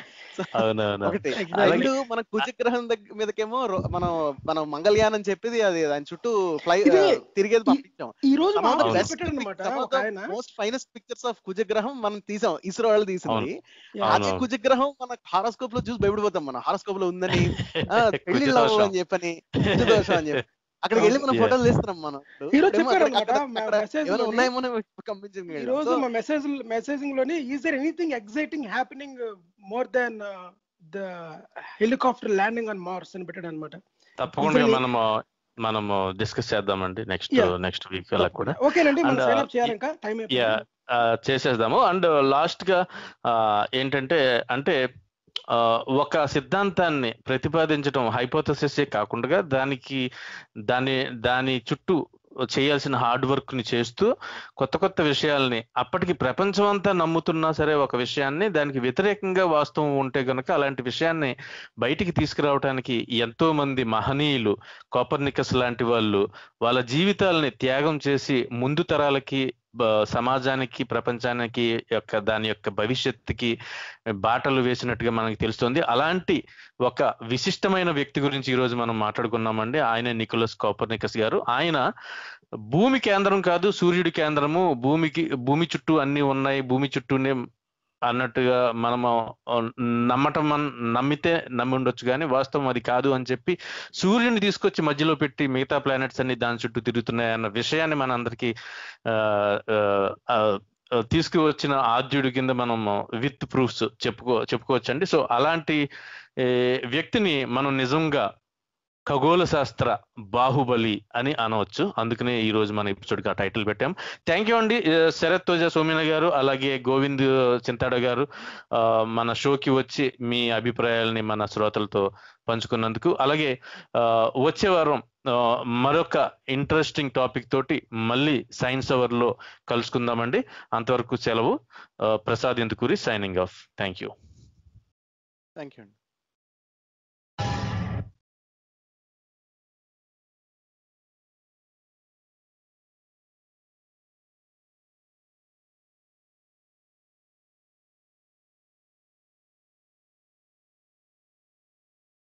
ఒకటి రెండు మన కుజగ్రహం దగ్గర మీదకేమో మనం మనం మంగళయాన్ అని చెప్పేది అది దాని చుట్టూ ఫ్లై తిరిగేది పంపించాం. ఈ రోజు మోస్ట్ ఫైనెస్ట్ పిక్చర్స్ ఆఫ్ కుజగ్రహం మనం తీసాం, ఇస్రో వాళ్ళు తీసింది. అదే కుజగ్రహం మన హారోస్కోప్ లో చూసి భయపడిపోతాం, మనం హారోస్కోప్ లో ఉందని పెళ్లి లవ్ అని చెప్పని దోషం అని చెప్పి అక్కడికి వెళ్ళి మనం ఫోటోలు తీస్తున్నాం. మనం హెలికాప్టర్ ల్యాండింగ్ ఆన్ మార్స్ అని పెట్టాడు అనమాట. తప్పకుండా మనము మనము డిస్కస్ చేద్దామండి నెక్స్ట్ నెక్స్ట్ వీక్ అలా కూడా. చేసేద్దాము. అండ్ లాస్ట్ గా ఏంటంటే అంటే ఒక సిద్ధాంతాన్ని ప్రతిపాదించడం హైపోథసిస్ కాకుండా దానికి దాని దాని చుట్టూ చేయాల్సిన హార్డ్ వర్క్ ని చేస్తూ కొత్త కొత్త విషయాల్ని అప్పటికి ప్రపంచం అంతా నమ్ముతున్నా సరే ఒక విషయాన్ని దానికి వ్యతిరేకంగా వాస్తవం ఉంటే గనక అలాంటి విషయాన్ని బయటికి తీసుకురావడానికి ఎంతో మంది మహనీయులు కోపర్నికస్ లాంటి వాళ్ళు వాళ్ళ జీవితాలని త్యాగం చేసి ముందు తరాలకి సమాజానికి ప్రపంచానికి యొక్క దాని యొక్క భవిష్యత్తుకి బాటలు వేసినట్టుగా మనకి తెలుస్తుంది. అలాంటి ఒక విశిష్టమైన వ్యక్తి గురించి ఈరోజు మనం మాట్లాడుకున్నామండి. ఆయన నికోలస్ కోపర్నికస్ గారు. ఆయన భూమి కేంద్రం కాదు సూర్యుడి కేంద్రము, భూమికి భూమి చుట్టూ అన్ని ఉన్నాయి, భూమి చుట్టూనే అన్నట్టుగా మనము నమ్మటం నమ్మితే నమ్మి ఉండొచ్చు కానీ వాస్తవం అది కాదు అని చెప్పి సూర్యుని తీసుకొచ్చి మధ్యలో పెట్టి మిగతా ప్లానెట్స్ అన్ని దాని చుట్టూ తిరుగుతున్నాయి అన్న విషయాన్ని మన అందరికీ ఆ తీసుకువచ్చిన ఆద్యుడి కింద మనం విత్ ప్రూఫ్స్ చెప్పుకో చెప్పుకోవచ్చండి. సో అలాంటి వ్యక్తిని మనం నిజంగా ఖగోళ శాస్త్ర బాహుబలి అని అనవచ్చు. అందుకనే ఈ రోజు మన ఎపిసోడ్కి ఆ టైటిల్ పెట్టాం. థ్యాంక్ యూ అండి శరత్ తేజ సోమిన గారు, అలాగే గోవింద్ చింతాడ గారు మన షోకి వచ్చి మీ అభిప్రాయాలని మన శ్రోతలతో పంచుకున్నందుకు. అలాగే వచ్చే వారం మరొక ఇంట్రెస్టింగ్ టాపిక్ తోటి మళ్ళీ సైన్స్ అవర్ లో కలుసుకుందామండి. అంతవరకు సెలవు. Prasad Indukuri signing off. Thank you. Thank you అండి.